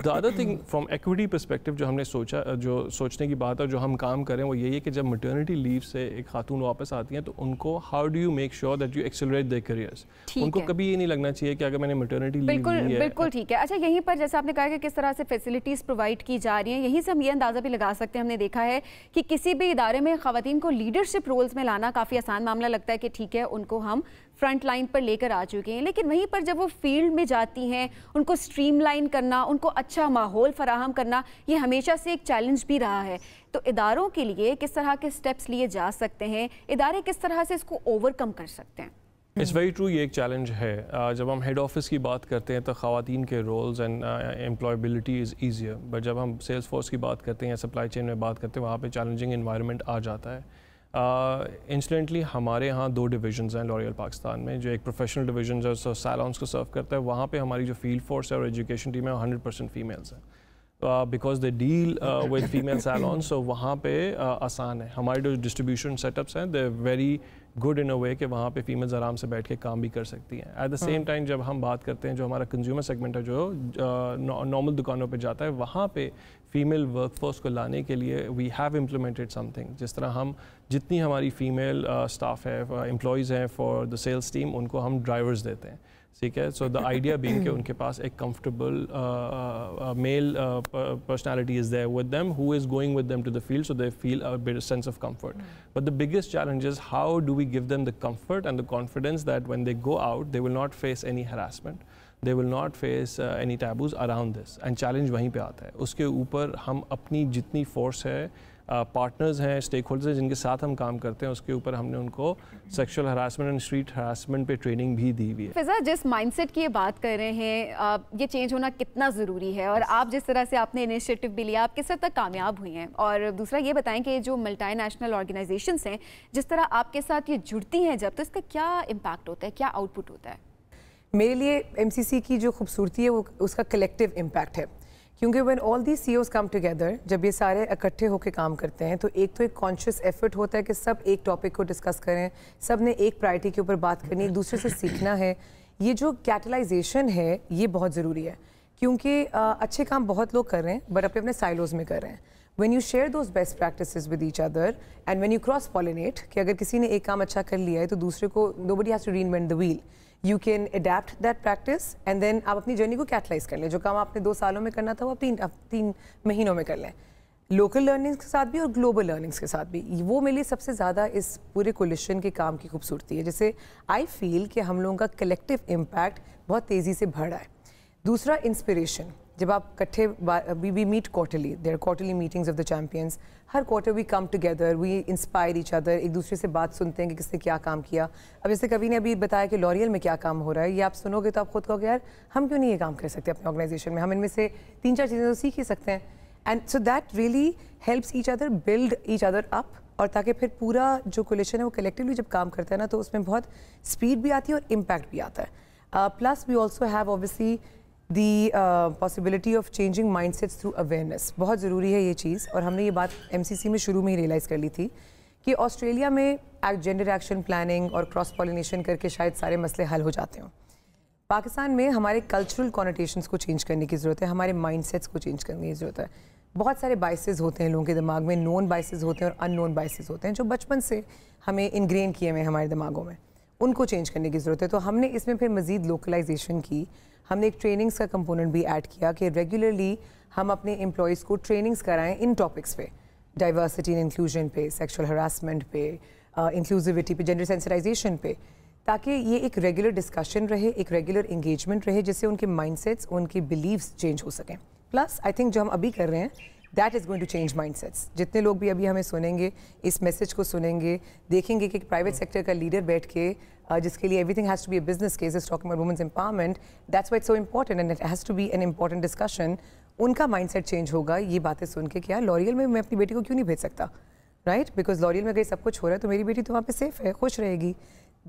The other thing from equity perspective जो हमने सोचा, जो सोचने की बात है, जो हम काम करें वो यही है कि जब maternity leave से एक खातून वापस आती हैं तो उनको how do you make sure that you accelerate their careers? उनको कभी ये नहीं लगना चाहिए कि अगर मैंने maternity leave बिल्कुल ली है। बिल्कुल ठीक है। अच्छा, यहीं पर जैसे आपने कहा कि किस तरह से फैसिलिटीज़ प्रोवाइड की जा रही हैं, यहीं से हम ये अंदाज़ा भी लगा सकते हैं, हमने देखा है कि किसी भी इदारे में ख़वातीन को लीडरशिप रोल्स में लाना काफ़ी आसान मामला लगता है कि ठीक है उनको हम फ्रंट लाइन पर लेकर आ चुके हैं, लेकिन वहीं पर जब वो फील्ड में जाती हैं उनको स्ट्रीमलाइन करना, उनको अच्छा माहौल फराहम करना, ये हमेशा से एक चैलेंज भी रहा है। तो इदारों के लिए किस तरह के स्टेप्स लिए जा सकते हैं, इदारे किस तरह से इसको ओवरकम कर सकते हैं? इट्स वेरी ट्रू, ये एक चैलेंज है। जब हम हेड ऑफिस की बात करते हैं तो ख़वातीन के roles and employability is easier, but जब हम सेल्स फोर्स की बात करते हैं या सप्लाई चेन में बात करते हैं वहाँ पर चैलेंजिंग इन्वायरमेंट आ जाता है। इंसिडेंटली uh, हमारे यहाँ दो डिवीजन्स हैं लॉरियल पाकिस्तान में, जो एक प्रोफेशनल डिवीजन जो सैलॉन्स को सर्व करता है, वहाँ पे हमारी जो फील्ड फोर्स है और एजुकेशन टीम है वो हंड्रेड परसेंट फीमेल्स हैं। Because they deal with female salons, so वहाँ पे uh, आसान है। हमारे जो डिस्ट्रीब्यूशन सेटअप्स हैं दे वेरी गुड इन अ वे कि वहाँ पे फीमेल्स आराम से बैठ के काम भी कर सकती हैं। एट द सेम टाइम जब हम बात करते हैं जो हमारा कंज्यूमर सेगमेंट है जो नॉर्मल uh, दुकानों पे जाता है, वहाँ पे फीमेल वर्कफोर्स को लाने के लिए वी हैव इम्प्लीमेंटेड समथिंग। जिस तरह हम जितनी हमारी फीमेल स्टाफ uh, है, एम्प्लॉयज़ हैं फॉर द सेल्स टीम, उनको हम ड्राइवर्स देते हैं, ठीक है। सो द आइडिया बीइंग कि उनके पास एक comfortable male personality is there with them who is going with them to the field, so they feel a bit sense of comfort. But the biggest challenge is how do we give them the comfort and the confidence that when they go out they will not face any harassment, they will not face any taboos around this, and challenge वहीं पे आता है। उसके ऊपर हम अपनी जितनी force है, पार्टनर्स uh, हैं, स्टेक होल्डर्स हैं जिनके साथ हम काम करते हैं, उसके ऊपर हमने उनको sexual harassment and street harassment पे ट्रेनिंग भी दी हुई है। फिजा, जिस माइंडसेट की ये बात कर रहे हैं, आ, ये चेंज होना कितना ज़रूरी है, और आप जिस तरह से आपने इनिशिएटिव भी लिया, आप किस हद तक कामयाब हुई हैं? और दूसरा ये बताएं कि जो मल्टी नेशनल ऑर्गेनाइजेशंस हैं जिस तरह आपके साथ ये जुड़ती हैं जब, तो इसका क्या इम्पैक्ट होता है, क्या आउटपुट होता है? मेरे लिए एम सी सी की जो खूबसूरती है वो उसका कलेक्टिव इम्पैक्ट है, क्योंकि when all the CEOs come together, जब ये सारे इकट्ठे होकर काम करते हैं, तो एक तो एक कॉन्शियस एफर्ट होता है कि सब एक टॉपिक को डिस्कस करें, सब ने एक प्रायोरिटी के ऊपर बात करनी, एक दूसरे से सीखना है। ये जो कैटलाइजेशन है ये बहुत ज़रूरी है, क्योंकि अच्छे काम बहुत लोग कर रहे हैं बट अपने अपने साइलोज में कर रहे हैं। When you share those best practices with each other and when you cross pollinate, कि अगर किसी ने एक काम अच्छा कर लिया है तो दूसरे को, nobody has to reinvent the wheel, you can adapt that practice and then आप अपनी जर्नी को कैटलाइज कर लें। जो काम आपने दो सालों में करना था वो आप तीन आप तीन महीनों में कर लें, लोकल लर्निंग्स के साथ भी और ग्लोबल लर्निंग्स के साथ भी। वो मेरे लिए सबसे ज़्यादा इस पूरे कोलिशन के काम की खूबसूरती है, जिससे आई फील कि हम लोगों का कलेक्टिव इम्पैक्ट बहुत तेज़ी से बढ़ रहा है। दूसरा इंस्पिरेशन, जब आप इकट्ठे, we we meet quarterly, there are quarterly meetings of the champions, हर quarter we come together, we inspire each other, एक दूसरे से बात सुनते हैं कि किसने क्या काम किया। अब जैसे कभी ने अभी बताया कि लॉरियल में क्या काम हो रहा है, ये आप सुनोगे तो आप खुद कहोगे यार हम क्यों नहीं ये काम कर सकते अपने ऑर्गेनाइजेशन में, हम इनमें से तीन चार चीज़ें तो सीख ही सकते हैं। And so that really helps each other build each other up, और ताकि फिर पूरा जो कोलिशन है वो कलेक्टिवली जब काम करता है ना, तो उसमें बहुत स्पीड भी आती है और इम्पैक्ट भी आता है। Plus we also have obviously The uh, possibility of changing mindsets through awareness, बहुत ज़रूरी है ये चीज़। और हमने ये बात एम सी सी में शुरू में ही रियलाइज़ कर ली थी कि ऑस्ट्रेलिया में जेंडर एक्शन प्लानिंग और क्रॉस पॉलिनेशन करके शायद सारे मसले हल हो जाते हों। पाकिस्तान में हमारे कल्चरल कॉनोटेशंस को चेंज करने की ज़रूरत है, हमारे माइंडसेट्स को चेंज करने की ज़रूरत है। बहुत सारे बाइसेस होते हैं लोगों के दिमाग में, नोन बाइसेस होते हैं और अननोन बाइसेस होते हैं, जो बचपन से हमें इनग्रेन किए हुए हैं हमारे दिमागों में, उनको चेंज करने की ज़रूरत है। तो हमने इसमें फिर मज़ीद लोकलाइजेशन की, हमने एक ट्रेनिंग्स का कंपोनेंट भी ऐड किया कि रेगुलरली हम अपने एम्प्लॉयज़ को ट्रेनिंग्स कराएं इन टॉपिक्स पे, डाइवर्सिटी एंड इंक्लूजन पे, सेक्सुअल हरासमेंट पे, इंक्लूसिविटी पे, जेंडर सेंसिटाइजेशन पे, ताकि ये एक रेगुलर डिस्कशन रहे, एक रेगुलर इंगेजमेंट रहे, जिससे उनके माइंडसेट्स, उनके बिलीव्स चेंज हो सकें। प्लस आई थिंक जो हम अभी कर रहे हैं that is going to change mindsets. जितने लोग भी अभी हमें सुनेंगे, इस मैसेज को सुनेंगे, देखेंगे कि प्राइवेट सेक्टर का लीडर बैठ के Uh, जिसके लिए everything has to be a business case, is talking about women's empowerment, that's why it's so important and it has to be an important discussion. उनका माइंडसेट चेंज होगा ये बातें सुन के, क्या लॉरियल में मैं अपनी बेटी को क्यों नहीं भेज सकता, राइट? बिकॉज लॉरियल में अगर सब कुछ हो रहा है तो मेरी बेटी तो वहाँ पे सेफ है, खुश रहेगी।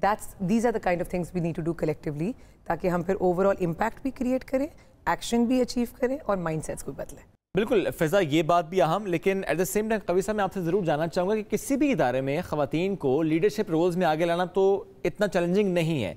That's these are the kind of things we need to do collectively, ताकि हम फिर ओवरऑल इम्पैक्ट भी क्रिएट करें, एक्शन भी अचीव करें और माइंड सेट्स को बदलें। बिल्कुल फिजा, ये बात भी अहम, लेकिन एट द सेम टाइम कविसा, मैं आपसे ज़रूर जानना चाहूँगा कि किसी भी इदारे में ख़वातीन को लीडरशिप रोल्स में आगे लाना तो इतना चैलेंजिंग नहीं है,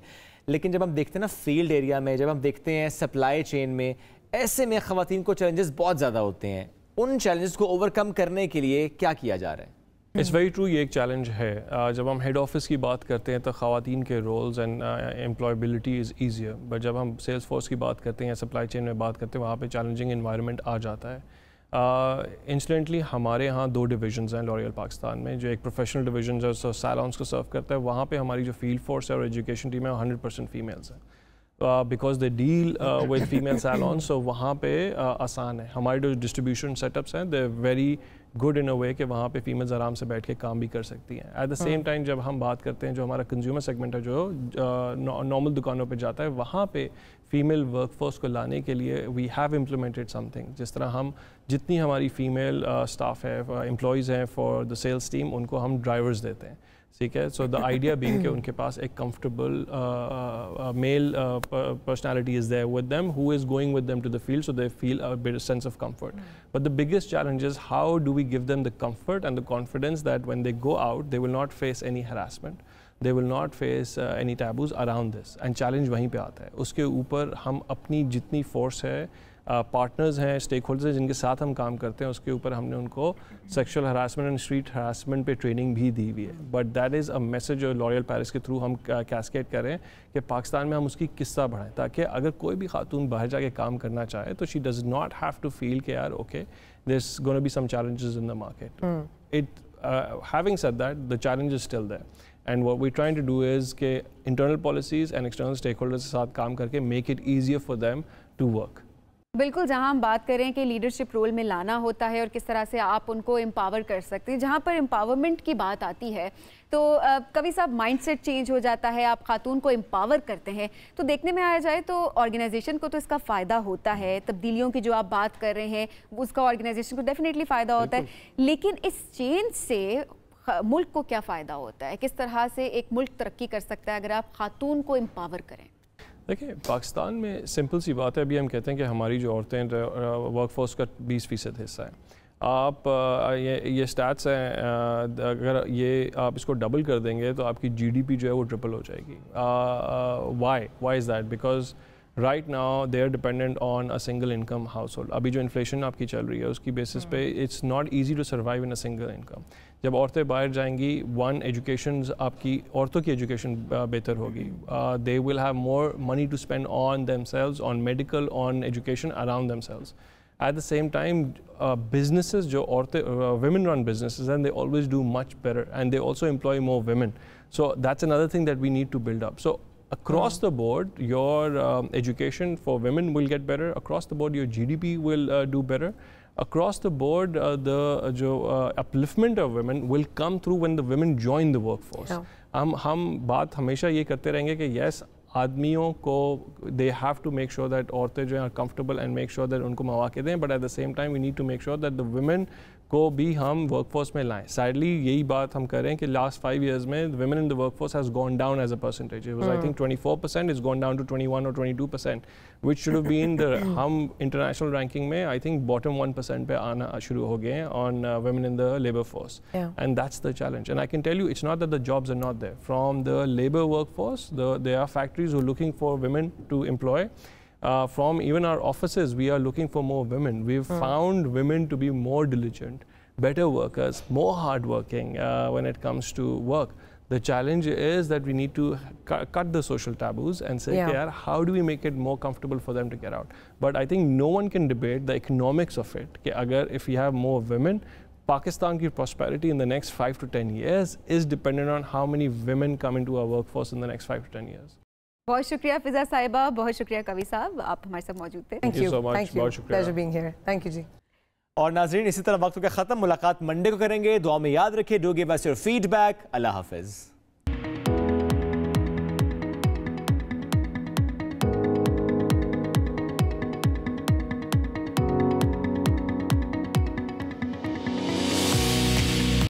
लेकिन जब हम देखते हैं ना फील्ड एरिया में, जब हम देखते हैं सप्लाई चेन में, ऐसे में ख़वातीन को चैलेंजेस बहुत ज़्यादा होते हैं। उन चैलेंजेस को ओवरकम करने के लिए क्या किया जा रहा है? इट्स वेरी ट्रू, ये एक चैलेंज है। जब हम हेड ऑफिस की बात करते हैं तो ख़वातीन के roles and employability is easier, but जब हम सेल्स फोर्स की बात करते हैं, सप्लाई चेन में बात करते हैं, वहाँ पे चैलेंजिंग इन्वायरमेंट आ जाता है। इंसिडेंटली uh, हमारे यहाँ दो डिविजन्स हैं लॉरियल पाकिस्तान में, जो एक प्रोफेशनल डिवीजन है जो सैलॉन्स को सर्व करता है, वहाँ पर हमारी जो फील्ड फोर्स है और एजुकेशन टीम है हंड्रेड परसेंट फीमेल्स हैं, because they deal with female salons, so वहाँ पे uh, आसान है। हमारे जो डिस्ट्रीब्यूशन सेटअप्स हैं दे वेरी गुड इन अ वे कि वहाँ पे फीमेल्स आराम से बैठ के काम भी कर सकती हैं। एट द सेम टाइम जब हम बात करते हैं जो हमारा कंज्यूमर सेगमेंट है जो नॉर्मल uh, दुकानों पे जाता है, वहाँ पे फीमेल वर्कफोर्स को लाने के लिए वी हैव इम्प्लीमेंटेड समथिंग। जिस तरह हम जितनी हमारी फीमेल स्टाफ uh, है, एम्प्लॉयज़ हैं फॉर द सेल्स टीम, उनको हम ड्राइवर्स देते हैं, ठीक है। सो द आइडिया बीइंग कि उनके पास एक comfortable male personality is there with them who is going with them to the field, so they feel a bit sense of comfort. But the biggest challenge is how do we give them the comfort and the confidence that when they go out they will not face any harassment, they will not face any taboos around this. And challenge वहीं पे आता है, उसके ऊपर हम अपनी जितनी force है, पार्टनर्स uh, हैं, स्टेक होल्डर्स हैं जिनके साथ हम काम करते हैं, उसके ऊपर हमने उनको sexual harassment and street harassment पे ट्रेनिंग भी दी हुई है। But that is a message जो लॉरियल पेरिस के थ्रू हम कैस्केट uh, करें कि पाकिस्तान में हम उसकी किस्सा बढ़ाएं, ताकि अगर कोई भी खातून बाहर जाके काम करना चाहे तो she does not have to feel के यार okay there's gonna be some challenges in the market. It having said that the challenge is still there and what we trying to do is के internal policies and external stake holders के साथ काम करके make it easier for them to work. बिल्कुल, जहां हम बात करें कि लीडरशिप रोल में लाना होता है और किस तरह से आप उनको एम्पावर कर सकते हैं, जहां पर एम्पावरमेंट की बात आती है तो कभी साहब माइंडसेट चेंज हो जाता है, आप खातून को एम्पावर करते हैं तो देखने में आया जाए तो ऑर्गेनाइजेशन को तो इसका फ़ायदा होता है, तब्दीलियों की जो आप बात कर रहे हैं उसका ऑर्गेनाइजेशन को डेफिनेटली फ़ायदा होता है, लेकिन इस चेंज से मुल्क को क्या फ़ायदा होता है, किस तरह से एक मुल्क तरक्की कर सकता है अगर आप खातून को एम्पावर करें? देखिए, पाकिस्तान में सिंपल सी बात है, अभी हम कहते हैं कि हमारी जो औरतें वर्कफोर्स का बीस फीसद हिस्सा है। आप ये ये स्टैट्स हैं, अगर ये आप इसको डबल कर देंगे तो आपकी जीडीपी जो है वो ट्रिपल हो जाएगी। Why why is that? Because right now they are dependent on a single income household. अभी जो इन्फ्लेशन आपकी चल रही है उसकी बेसिस पे it's not easy to survive in a single income. जब औरतें बाहर जाएंगी, वन एजुकेशन आपकी औरतों की एजुकेशन बेहतर होगी, they will have more money to spend on themselves, on medical, on education around themselves. At the same time businesses जो औरतें, women run businesses and they always do much better and they also employ more women, so that's another thing that we need to build up. So across the board your um, education for women will get better, across the board your G D P will uh, do better, across the board uh, the uh, jo uh, upliftment of women will come through when the women join the workforce. yeah. hum hum baat hamesha ye karte rahenge ki yes aadmiyon ko they have to make sure that aurtein jo are comfortable and make sure that unko mawaqe dein, but at the same time we need to make sure that the women को भी हम workforce में लाएं। Sadly यही बात हम कर रहे हैं कि लास्ट फाइव इयर्स में women in the workforce has gone down as a percentage. It was I think twenty four percent, is gone down to twenty one और twenty two percent, which should have been the हम international ranking में I think bottom one percent पे आना शुरू हो गए हैं on women in the labour force, and that's the challenge. And I can tell you it's not that the jobs are not there from the labour workforce, there are factories who are looking for women to employ. Uh, from even our offices we are looking for more women. We've mm. found women to be more diligent, better workers, more hardworking uh, when it comes to work. The challenge is that we need to cu cut the social taboos and say, yeah. how do we make it more comfortable for them to get out? But I think no one can debate the economics of it. Ke agar if we have more women, Pakistan ki prosperity in the next five to ten years is dependent on how many women come into our workforce in the next five to ten years. बहुत शुक्रिया फिजा साहिबा, बहुत शुक्रिया कवि साहब, आप हमारे साथ मौजूद थे। थैंक यू सो मच, बहुत शुक्रिया। Thank you ji. और नाजरीन, इसी तरह वक्त का खत्म, मुलाकात मंडे को करेंगे। दुआ में याद रखिए, do give us your feedback. अल्लाह हाफिज।